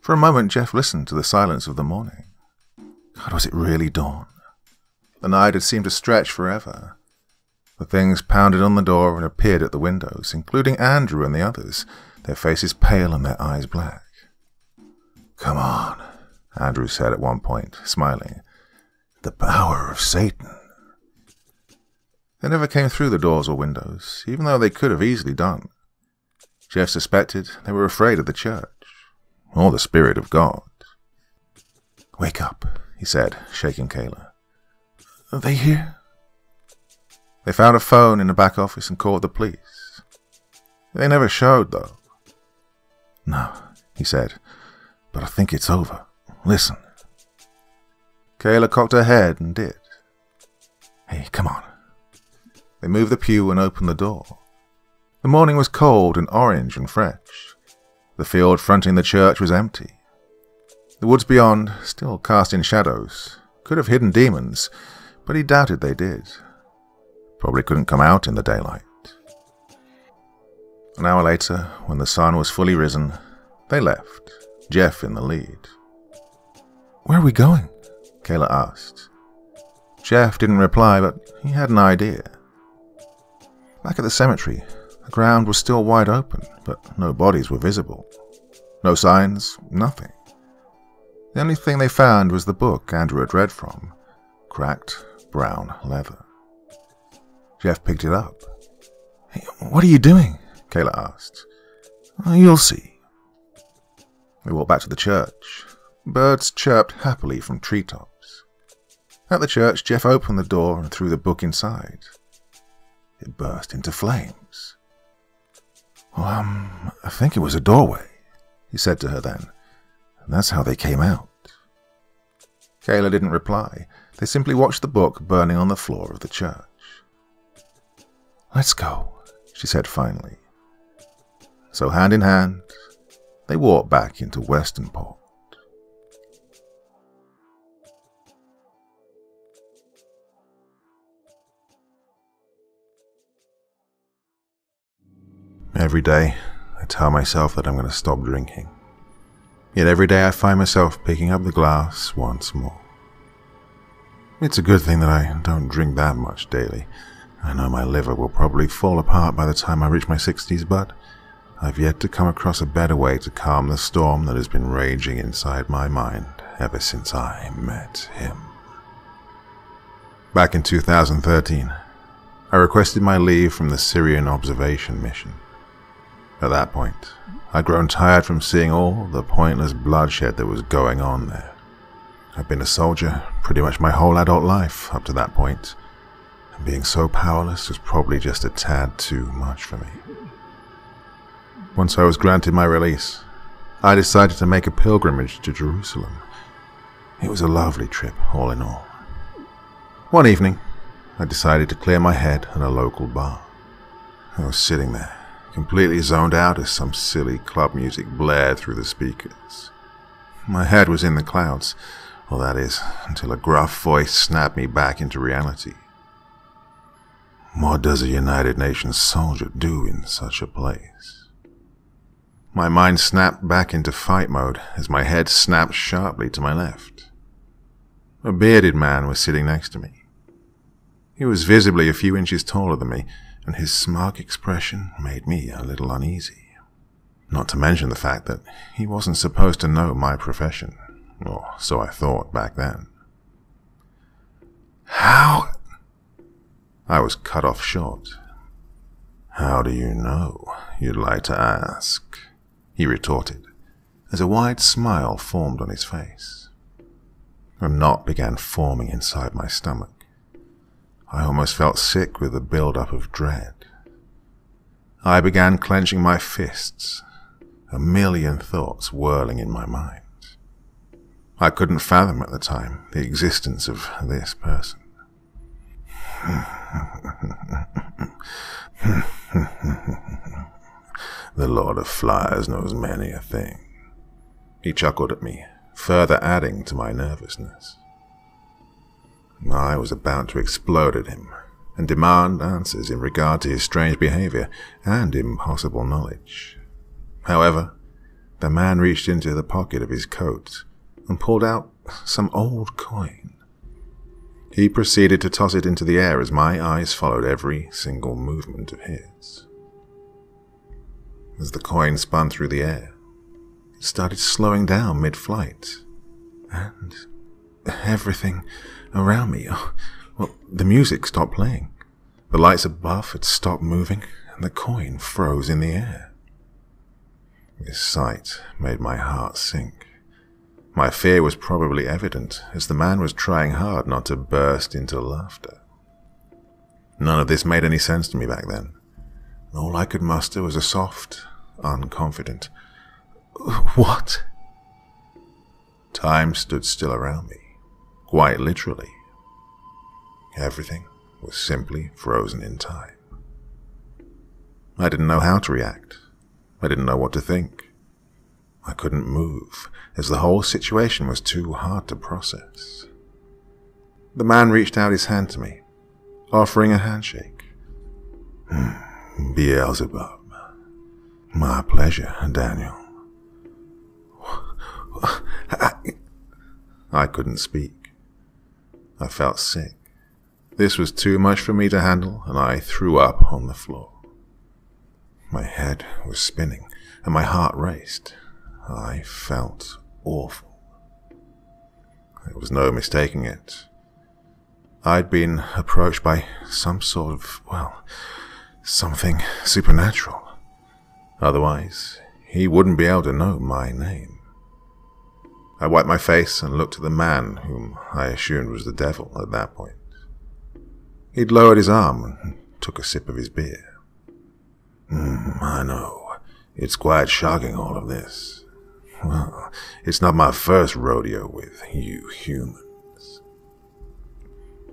For a moment, Jeff listened to the silence of the morning. God, was it really dawn? The night had seemed to stretch forever. The things pounded on the door and appeared at the windows, including Andrew and the others, their faces pale and their eyes black. "Come on," Andrew said at one point, smiling. "The power of Satan." They never came through the doors or windows, even though they could have easily done. Jeff suspected they were afraid of the church, or the Spirit of God. "Wake up," he said, shaking Kayla. "Are they here?" They found a phone in the back office and called the police. They never showed, though. No, he said, but I think it's over. Listen. Kayla cocked her head and did. Hey, come on. They moved the pew and opened the door. The morning was cold and orange and fresh. The field fronting the church was empty. The woods beyond, still cast in shadows, could have hidden demons, but he doubted they did. Probably couldn't come out in the daylight. An hour later, when the sun was fully risen, they left, Jeff in the lead. "Where are we going?" Kayla asked. Jeff didn't reply, but he had an idea. Back at the cemetery, the ground was still wide open, but no bodies were visible. No signs, nothing. The only thing they found was the book Andrew had read from, cracked brown leather. Jeff picked it up. "Hey, what are you doing?" Kayla asked. "Oh, you'll see." They walked back to the church. Birds chirped happily from treetops. At the church, Jeff opened the door and threw the book inside. It burst into flames. "Well, um, I think it was a doorway," he said to her then. "And that's how they came out." Kayla didn't reply. They simply watched the book burning on the floor of the church. "Let's go," she said finally. So hand in hand, they walked back into Westernport. Every day, I tell myself that I'm going to stop drinking. Yet every day I find myself picking up the glass once more. It's a good thing that I don't drink that much daily. I know my liver will probably fall apart by the time I reach my sixties, but I've yet to come across a better way to calm the storm that has been raging inside my mind ever since I met him. Back in two thousand thirteen, I requested my leave from the Syrian observation mission. At that point, I'd grown tired from seeing all the pointless bloodshed that was going on there. I'd been a soldier pretty much my whole adult life up to that point, and being so powerless was probably just a tad too much for me. Once I was granted my release, I decided to make a pilgrimage to Jerusalem. It was a lovely trip, all in all. One evening, I decided to clear my head at a local bar. I was sitting there, completely zoned out as some silly club music blared through the speakers. My head was in the clouds, well that is, until a gruff voice snapped me back into reality. What does a United Nations soldier do in such a place? My mind snapped back into fight mode as my head snapped sharply to my left. A bearded man was sitting next to me. He was visibly a few inches taller than me, and his smug expression made me a little uneasy. Not to mention the fact that he wasn't supposed to know my profession, or so I thought back then. How? I was cut off short. How do you know, you'd like to ask? He retorted, as a wide smile formed on his face. A knot began forming inside my stomach. I almost felt sick with the build-up of dread. I began clenching my fists, a million thoughts whirling in my mind. I couldn't fathom at the time the existence of this person. The Lord of Flies knows many a thing. He chuckled at me, further adding to my nervousness. I was about to explode at him and demand answers in regard to his strange behavior and impossible knowledge. However, the man reached into the pocket of his coat and pulled out some old coin. He proceeded to toss it into the air as my eyes followed every single movement of his. As the coin spun through the air, it started slowing down mid-flight, and everything around me, oh, well, the music stopped playing. The lights above had stopped moving, and the coin froze in the air. This sight made my heart sink. My fear was probably evident, as the man was trying hard not to burst into laughter. None of this made any sense to me back then. All I could muster was a soft, unconfident, "What?" Time stood still around me, quite literally. Everything was simply frozen in time. I didn't know how to react. I didn't know what to think. I couldn't move, as the whole situation was too hard to process. The man reached out his hand to me, offering a handshake. "Beelzebub. My pleasure, Daniel." I couldn't speak. I felt sick. This was too much for me to handle, and I threw up on the floor. My head was spinning, and my heart raced. I felt awful. There was no mistaking it. I'd been approached by some sort of, well, something supernatural. Otherwise, he wouldn't be able to know my name. I wiped my face and looked at the man whom I assumed was the devil at that point. He'd lowered his arm and took a sip of his beer. Mm, I know. It's quite shocking, all of this. Well, it's not my first rodeo with you humans.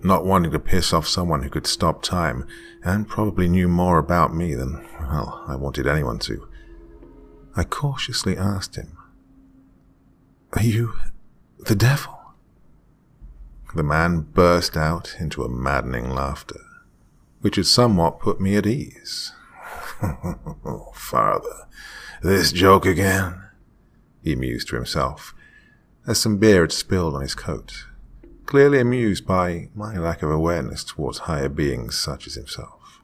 Not wanting to piss off someone who could stop time and probably knew more about me than, well, I wanted anyone to, I cautiously asked him, "Are you the devil?" The man burst out into a maddening laughter, which had somewhat put me at ease. "Oh, father, this joke again," he mused to himself, as some beer had spilled on his coat, clearly amused by my lack of awareness towards higher beings such as himself.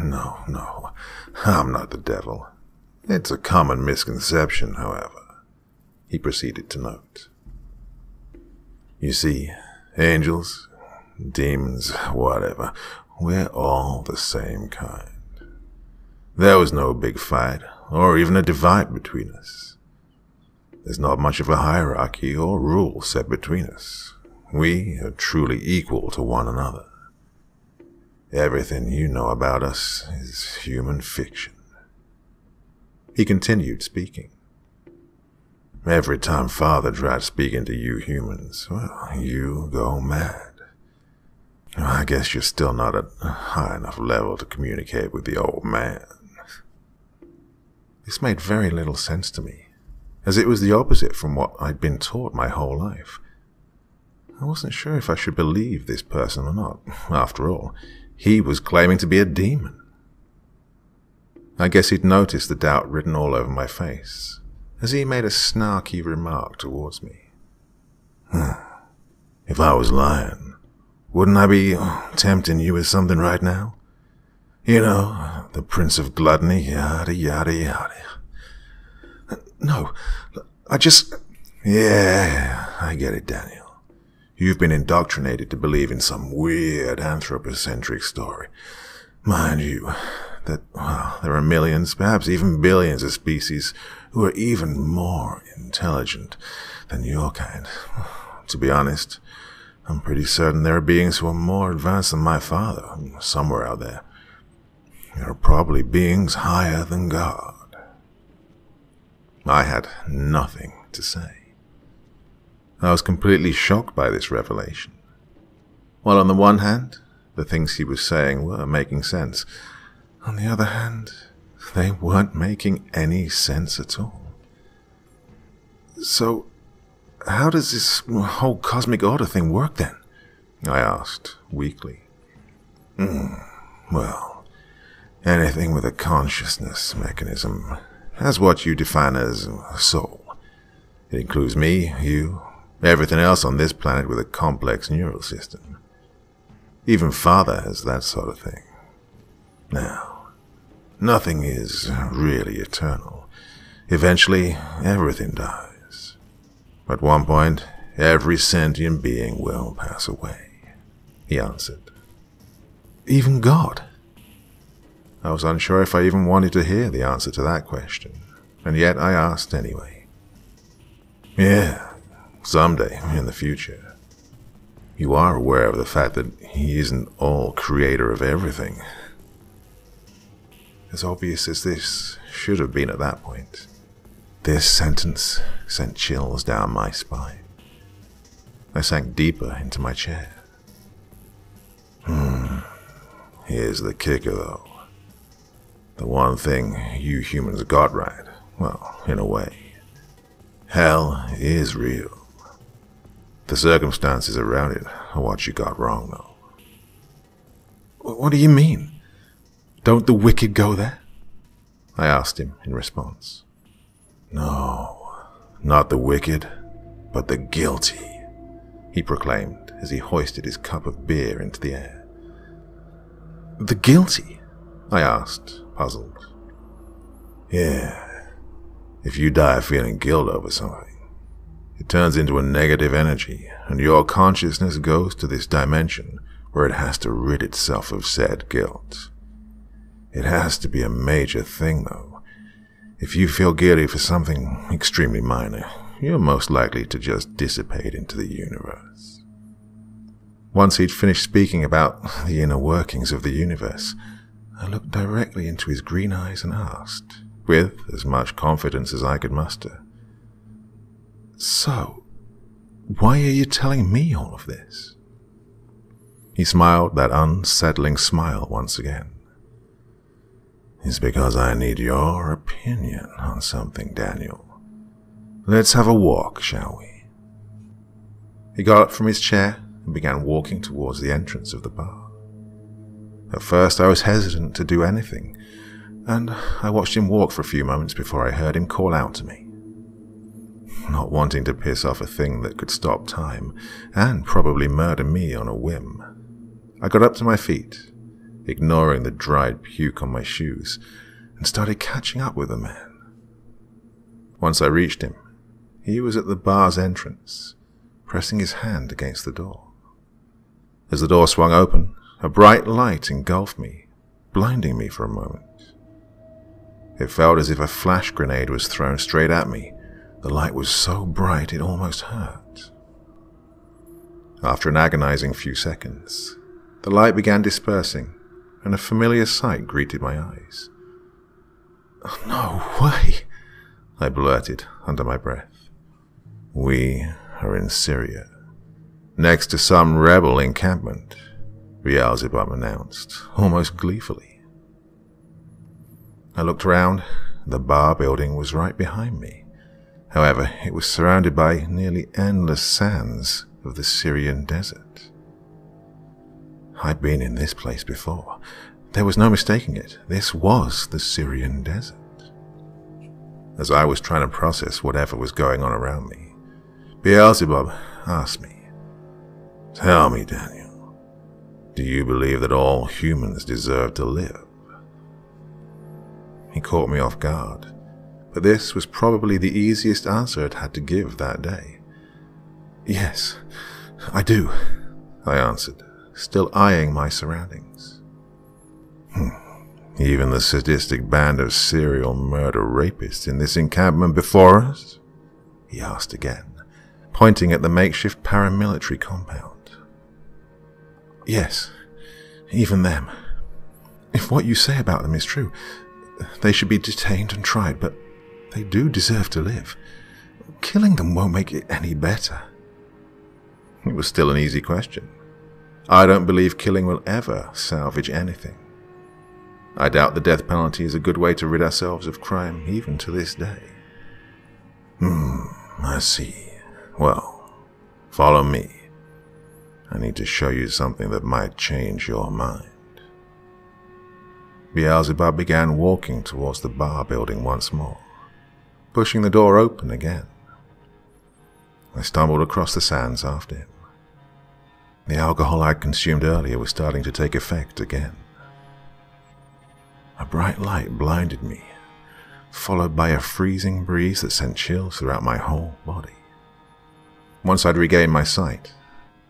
"No, no, I'm not the devil. It's a common misconception, however," he proceeded to note. "You see, angels, demons, whatever, we're all the same kind. There was no big fight, or even a divide between us. There's not much of a hierarchy or rule set between us. We are truly equal to one another. Everything you know about us is human fiction." He continued speaking. "Every time Father tried speaking to you humans, well, you go mad. I guess you're still not at a high enough level to communicate with the old man." This made very little sense to me, as it was the opposite from what I'd been taught my whole life. I wasn't sure if I should believe this person or not. After all, he was claiming to be a demon. I guess he'd noticed the doubt written all over my face, as he made a snarky remark towards me. "If I was lying, wouldn't I be tempting you with something right now? You know, the Prince of Gluttony, yada, yada, yada." "No, I just..." "Yeah, I get it, Daniel. You've been indoctrinated to believe in some weird anthropocentric story. Mind you, that well, there are millions, perhaps even billions of species who are even more intelligent than your kind. To be honest, I'm pretty certain there are beings who are more advanced than my father somewhere out there. There are probably beings higher than God." I had nothing to say. I was completely shocked by this revelation. While on the one hand, the things he was saying were making sense, on the other hand, they weren't making any sense at all. "So, how does this whole cosmic order thing work then?" I asked, weakly. Mm, well... "Anything with a consciousness mechanism has what you define as a soul. It includes me, you, everything else on this planet with a complex neural system. Even Father has that sort of thing. Now, nothing is really eternal. Eventually, everything dies. At one point, every sentient being will pass away," he answered. "Even God?" I was unsure if I even wanted to hear the answer to that question, and yet I asked anyway. "Yeah, someday in the future. You are aware of the fact that he isn't all creator of everything. As obvious as this should have been at that point, this sentence sent chills down my spine. I sank deeper into my chair. Hmm. Here's the kicker, though. The one thing you humans got right, well, in a way, hell is real. The circumstances around it are what you got wrong, though. What do you mean? Don't the wicked go there? I asked him in response. No, not the wicked, but the guilty, he proclaimed as he hoisted his cup of beer into the air. The guilty? I asked, puzzled. Yeah, if you die feeling guilt over something, it turns into a negative energy, and your consciousness goes to this dimension where it has to rid itself of said guilt. It has to be a major thing, though. If you feel guilty for something extremely minor, you're most likely to just dissipate into the universe. Once he'd finished speaking about the inner workings of the universe, I looked directly into his green eyes and asked, with as much confidence as I could muster, "So, why are you telling me all of this?" He smiled that unsettling smile once again. "It's because I need your opinion on something, Daniel. Let's have a walk, shall we?" He got up from his chair and began walking towards the entrance of the bar. At first, I was hesitant to do anything, and I watched him walk for a few moments before I heard him call out to me. Not wanting to piss off a thing that could stop time and probably murder me on a whim, I got up to my feet, ignoring the dried puke on my shoes, and started catching up with the man. Once I reached him, he was at the bar's entrance, pressing his hand against the door. As the door swung open, a bright light engulfed me, blinding me for a moment. It felt as if a flash grenade was thrown straight at me. The light was so bright it almost hurt. After an agonizing few seconds, the light began dispersing, and a familiar sight greeted my eyes. "No way," I blurted under my breath. "We are in Syria, next to some rebel encampment," Beelzebub announced, almost gleefully. I looked around. The bar building was right behind me. However, it was surrounded by nearly endless sands of the Syrian desert. I'd been in this place before. There was no mistaking it. This was the Syrian desert. As I was trying to process whatever was going on around me, Beelzebub asked me, "Tell me, Daniel, do you believe that all humans deserve to live?" He caught me off guard, but this was probably the easiest answer I'd had to give that day. "Yes, I do," I answered, still eyeing my surroundings. Hmm. Even the sadistic band of serial murder rapists in this encampment before us?" he asked again, pointing at the makeshift paramilitary compound. "Yes, even them. If what you say about them is true, they should be detained and tried, but they do deserve to live. Killing them won't make it any better." It was still an easy question. I don't believe killing will ever salvage anything. I doubt the death penalty is a good way to rid ourselves of crime, even to this day. Hmm, I see. Well, follow me. I need to show you something that might change your mind." Beelzebub began walking towards the bar building once more, pushing the door open again. I stumbled across the sands after him. The alcohol I'd consumed earlier was starting to take effect again. A bright light blinded me, followed by a freezing breeze that sent chills throughout my whole body. Once I'd regained my sight,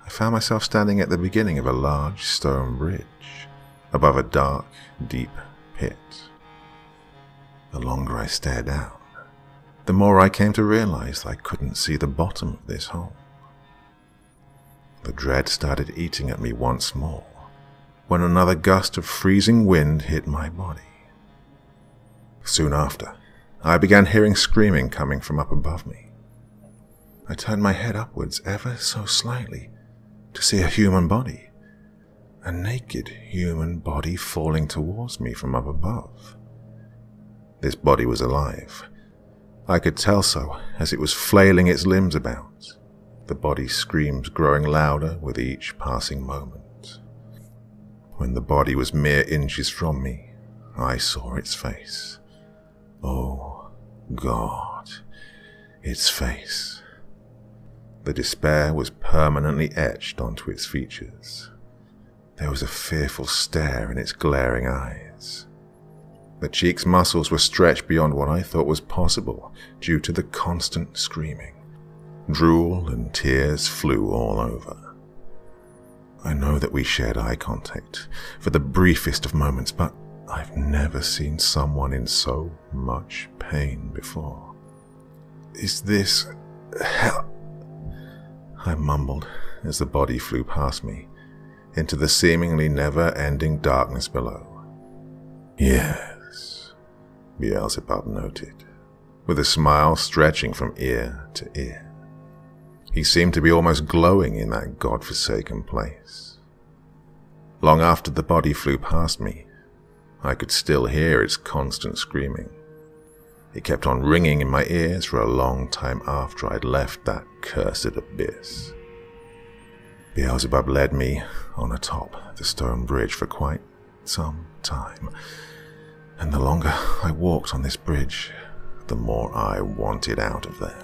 I found myself standing at the beginning of a large stone bridge, above a dark, deep pit. The longer I stared down, the more I came to realize I couldn't see the bottom of this hole. the dread started eating at me once more, when another gust of freezing wind hit my body. Soon after, I began hearing screaming coming from up above me. I turned my head upwards ever so slightly to see a human body, a naked human body falling towards me from up above. This body was alive. I could tell so as it was flailing its limbs about, the body's screams growing louder with each passing moment. When the body was mere inches from me, I saw its face. Oh, God, its face. The despair was permanently etched onto its features. There was a fearful stare in its glaring eyes. The cheek's muscles were stretched beyond what I thought was possible due to the constant screaming. Drool and tears flew all over. I know that we shared eye contact for the briefest of moments, but I've never seen someone in so much pain before. Is this hell? I mumbled as the body flew past me into the seemingly never-ending darkness below. Yes, Beelzebub noted, with a smile stretching from ear to ear. He seemed to be almost glowing in that godforsaken place. Long after the body flew past me, I could still hear its constant screaming. It kept on ringing in my ears for a long time after I'd left that cursed abyss. Beelzebub led me on atop the stone bridge for quite some time, and the longer I walked on this bridge, the more I wanted out of there.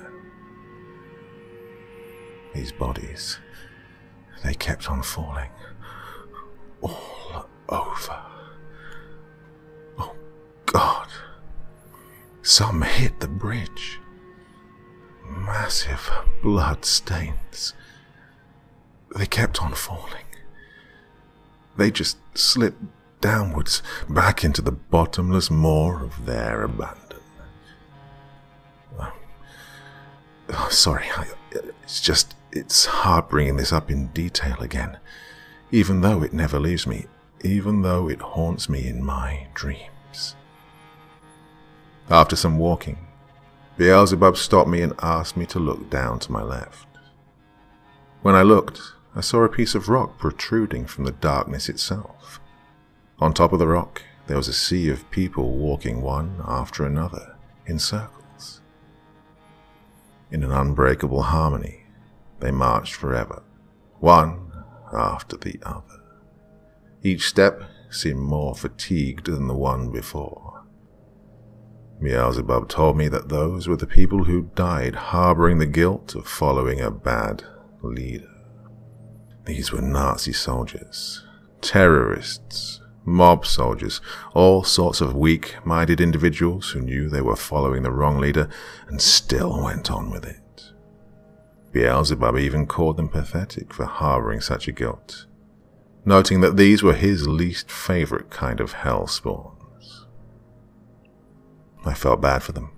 These bodies, they kept on falling all over. Oh, God. Some hit the bridge. Massive blood stains. They kept on falling. They just slipped downwards, back into the bottomless maw of their abandon. Oh, oh, sorry, I, it's just, it's hard bringing this up in detail again, even though it never leaves me, even though it haunts me in my dreams. After some walking, Beelzebub stopped me and asked me to look down to my left. When I looked, I saw a piece of rock protruding from the darkness itself. On top of the rock, there was a sea of people walking one after another in circles. In an unbreakable harmony, they marched forever, one after the other. Each step seemed more fatigued than the one before. Beelzebub told me that those were the people who died harboring the guilt of following a bad leader. These were Nazi soldiers, terrorists, mob soldiers, all sorts of weak-minded individuals who knew they were following the wrong leader and still went on with it. Beelzebub even called them pathetic for harboring such a guilt, noting that these were his least favorite kind of hellspawns. I felt bad for them.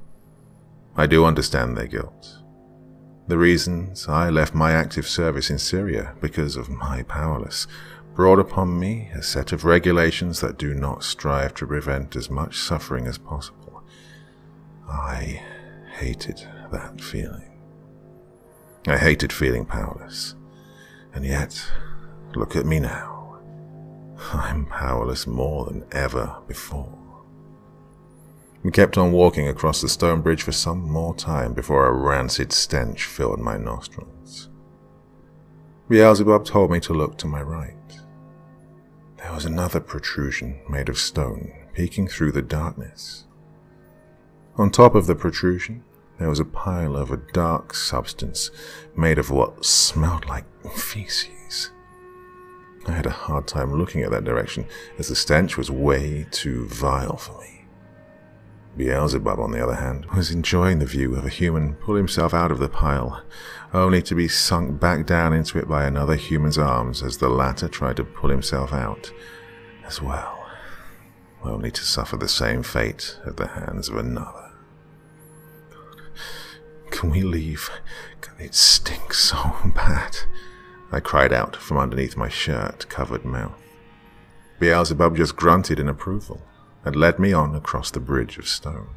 I do understand their guilt. The reasons I left my active service in Syria because of my powerlessness brought upon me a set of regulations that do not strive to prevent as much suffering as possible. I hated that feeling. I hated feeling powerless. And yet, look at me now. I'm powerless more than ever before. We kept on walking across the stone bridge for some more time before a rancid stench filled my nostrils. Beelzebub told me to look to my right. There was another protrusion made of stone peeking through the darkness. On top of the protrusion, there was a pile of a dark substance made of what smelled like feces. I had a hard time looking at that direction as the stench was way too vile for me. Beelzebub, on the other hand, was enjoying the view of a human pull himself out of the pile, only to be sunk back down into it by another human's arms as the latter tried to pull himself out as well, only to suffer the same fate at the hands of another. Can we leave? It stinks so bad, I cried out from underneath my shirt-covered mouth. Beelzebub just grunted in approval and led me on across the bridge of stone.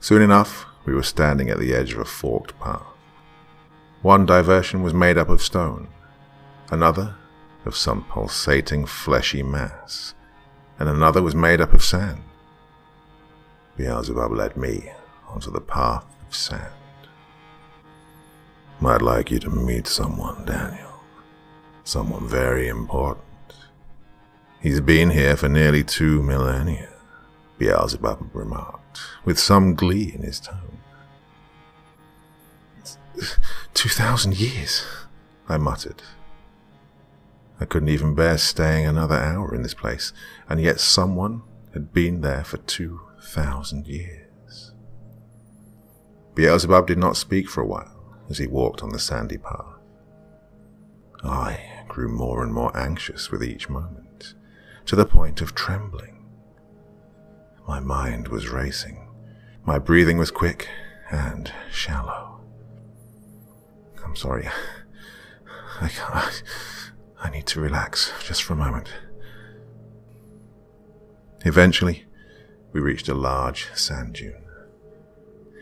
Soon enough, we were standing at the edge of a forked path. One diversion was made up of stone, another of some pulsating fleshy mass, and another was made up of sand. Beelzebub led me onto the path of sand. I'd like you to meet someone, Daniel. Someone very important. He's been here for nearly two millennia, Beelzebub remarked, with some glee in his tone. Two thousand years, I muttered. I couldn't even bear staying another hour in this place, and yet someone had been there for two thousand years. Beelzebub did not speak for a while as he walked on the sandy path. I grew more and more anxious with each moment, to the point of trembling. My mind was racing, my breathing was quick and shallow. I'm sorry, I can't... I need to relax, just for a moment. Eventually, we reached a large sand dune.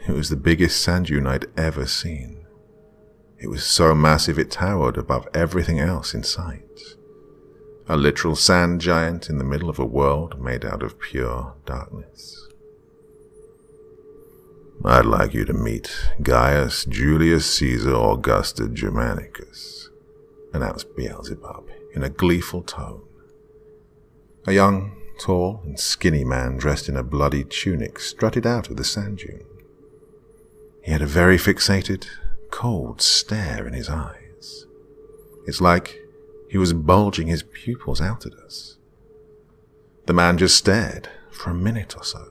It was the biggest sand dune I'd ever seen. It was so massive it towered above everything else in sight. A literal sand giant in the middle of a world made out of pure darkness. I'd like you to meet Gaius Julius Caesar Augusta Germanicus, announced Beelzebub in a gleeful tone. A young, tall, and skinny man dressed in a bloody tunic strutted out of the sand dune. He had a very fixated, cold stare in his eyes. It's like he was bulging his pupils out at us. The man just stared for a minute or so.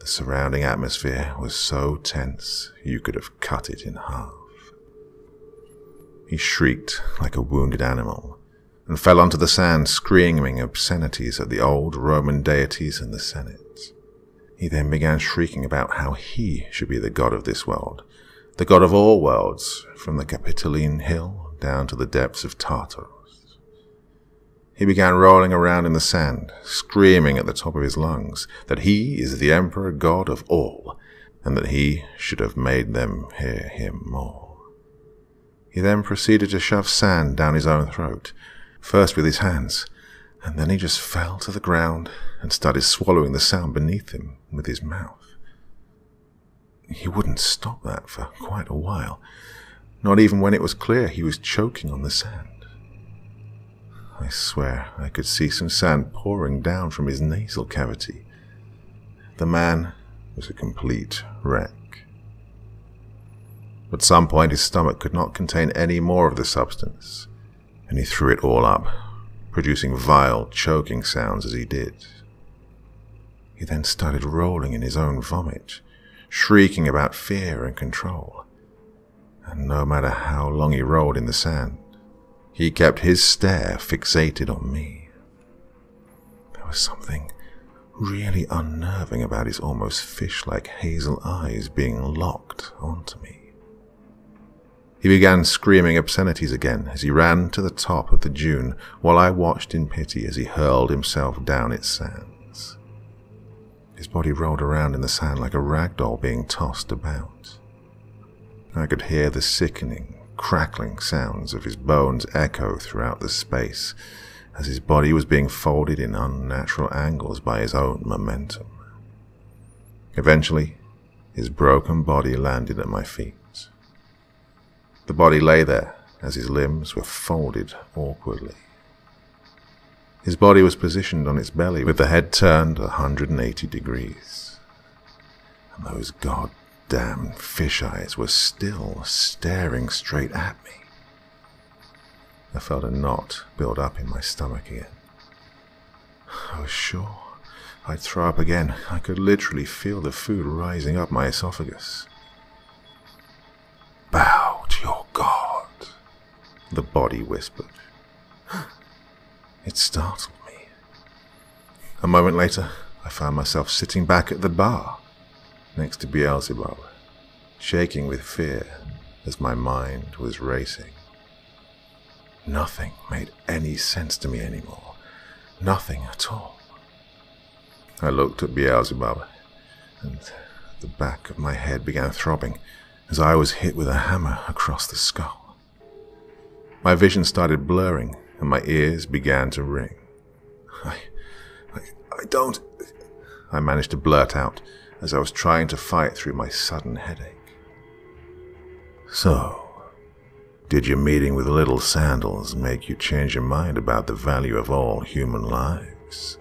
The surrounding atmosphere was so tense you could have cut it in half. He shrieked like a wounded animal, and fell onto the sand screaming obscenities at the old Roman deities and the Senate. He then began shrieking about how he should be the god of this world, the god of all worlds, from the Capitoline Hill down to the depths of Tartarus. He began rolling around in the sand, screaming at the top of his lungs that he is the emperor god of all, and that he should have made them hear him more. He then proceeded to shove sand down his own throat, first with his hands, and then he just fell to the ground and started swallowing the sound beneath him with his mouth. He wouldn't stop that for quite a while, not even when it was clear he was choking on the sand. I swear I could see some sand pouring down from his nasal cavity. The man was a complete wreck. At some point his stomach could not contain any more of the substance, and he threw it all up, producing vile, choking sounds as he did. He then started rolling in his own vomit, shrieking about fear and control, and no matter how long he rolled in the sand, he kept his stare fixated on me. There was something really unnerving about his almost fish-like hazel eyes being locked onto me. He began screaming obscenities again as he ran to the top of the dune, while I watched in pity as he hurled himself down its sands. His body rolled around in the sand like a rag doll being tossed about. I could hear the sickening, crackling sounds of his bones echo throughout the space as his body was being folded in unnatural angles by his own momentum. Eventually, his broken body landed at my feet. The body lay there as his limbs were folded awkwardly. His body was positioned on its belly with the head turned one hundred eighty degrees. And those goddamn fish eyes were still staring straight at me. I felt a knot build up in my stomach again. I was sure I'd throw up again. I could literally feel the food rising up my esophagus. Bow. Your God, the body whispered. It startled me. A moment later, I found myself sitting back at the bar, next to Beelzebub, shaking with fear as my mind was racing. Nothing made any sense to me anymore. Nothing at all. I looked at Beelzebub, and the back of my head began throbbing as I was hit with a hammer across the skull. My vision started blurring, and my ears began to ring. I... I, I don't... I managed to blurt out as I was trying to fight through my sudden headache. So, did your meeting with Little Sandals make you change your mind about the value of all human lives?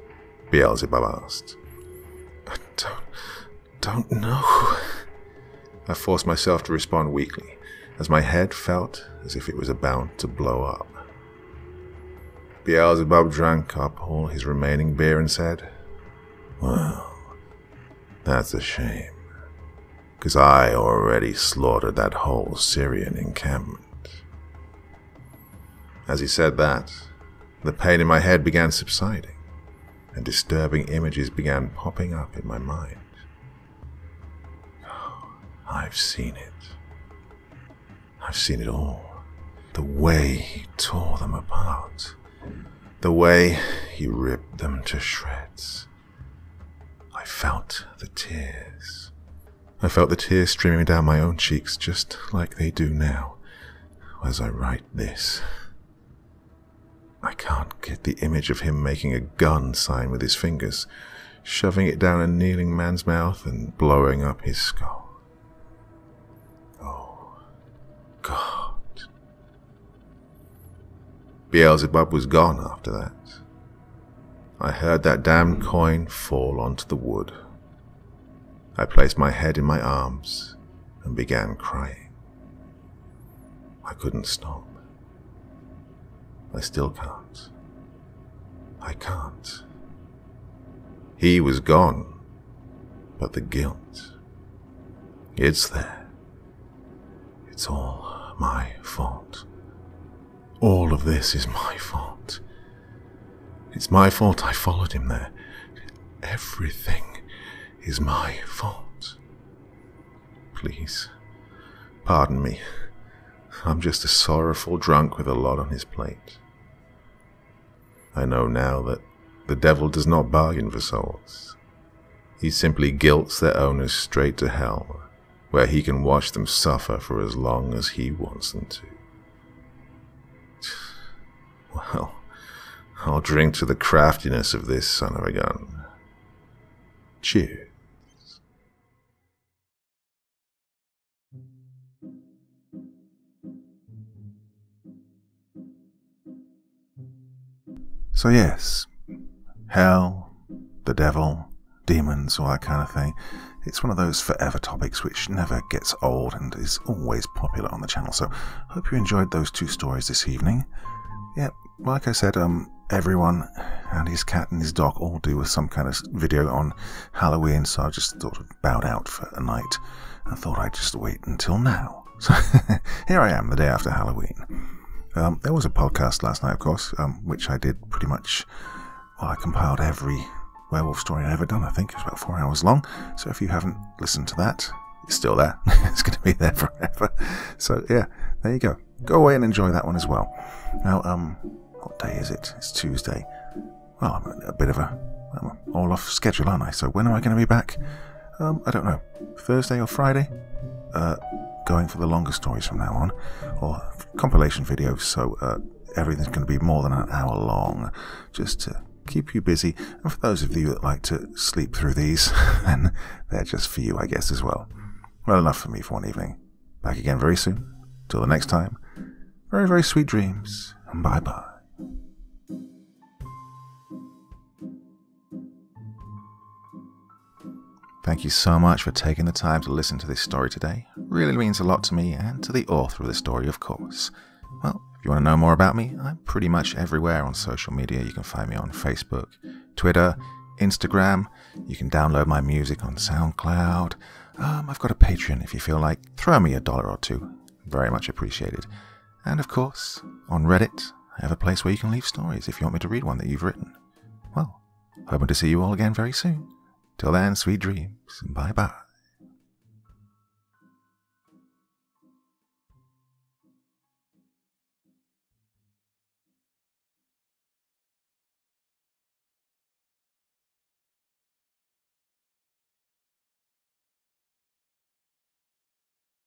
Beelzebub asked. I don't... don't know. I forced myself to respond weakly, as my head felt as if it was about to blow up. Beelzebub drank up all his remaining beer and said, "Well, that's a shame, because I already slaughtered that whole Syrian encampment." As he said that, the pain in my head began subsiding, and disturbing images began popping up in my mind. Oh, I've seen it. I've seen it all. The way he tore them apart. The way he ripped them to shreds. I felt the tears. I felt the tears streaming down my own cheeks, just like they do now, as I write this. I can't get the image of him making a gun sign with his fingers, shoving it down a kneeling man's mouth and blowing up his skull. Oh, God. Beelzebub was gone after that. I heard that damned coin fall onto the wood. I placed my head in my arms and began crying. I couldn't stop. I still can't. I can't. He was gone, but the guilt, it's there. It's all my fault. All of this is my fault. It's my fault I followed him there. Everything is my fault. Please, pardon me. I'm just a sorrowful drunk with a lot on his plate. I know now that the devil does not bargain for souls. He simply guilts their owners straight to hell, where he can watch them suffer for as long as he wants them to. Well, I'll drink to the craftiness of this son of a gun. Cheers. So yes, hell, the devil, demons, all that kind of thing. It's one of those forever topics which never gets old and is always popular on the channel, so hope you enjoyed those two stories this evening. Yeah, like I said, um, everyone and his cat and his dog all do with some kind of video on Halloween, so I just sort of bowed out for a night. I thought I'd just wait until now. So here I am, the day after Halloween. Um, there was a podcast last night, of course, um, which I did pretty much, well, I compiled every werewolf story I've ever done, I think. It was about four hours long, so if you haven't listened to that, it's still there. It's going to be there forever. So, yeah, there you go. Go away and enjoy that one as well. Now, um, what day is it? It's Tuesday. Well, I'm a bit of a, I'm all off schedule, aren't I? So when am I going to be back? Um, I don't know. Thursday or Friday? Uh... going for the longer stories from now on, or compilation videos, so uh, everything's going to be more than an hour long, just to keep you busy, and for those of you that like to sleep through these, then they're just for you, I guess, as well. Well, enough for me for one evening. Back again very soon. Till the next time, very, very sweet dreams, and bye-bye. Thank you so much for taking the time to listen to this story today. Really means a lot to me and to the author of the story, of course. Well, if you want to know more about me, I'm pretty much everywhere on social media. You can find me on Facebook, Twitter, Instagram. You can download my music on SoundCloud. Um, I've got a Patreon if you feel like. Throw me a dollar or two. Very much appreciated. And of course, on Reddit, I have a place where you can leave stories if you want me to read one that you've written. Well, hoping to see you all again very soon. Till then, sweet dreams, and bye-bye.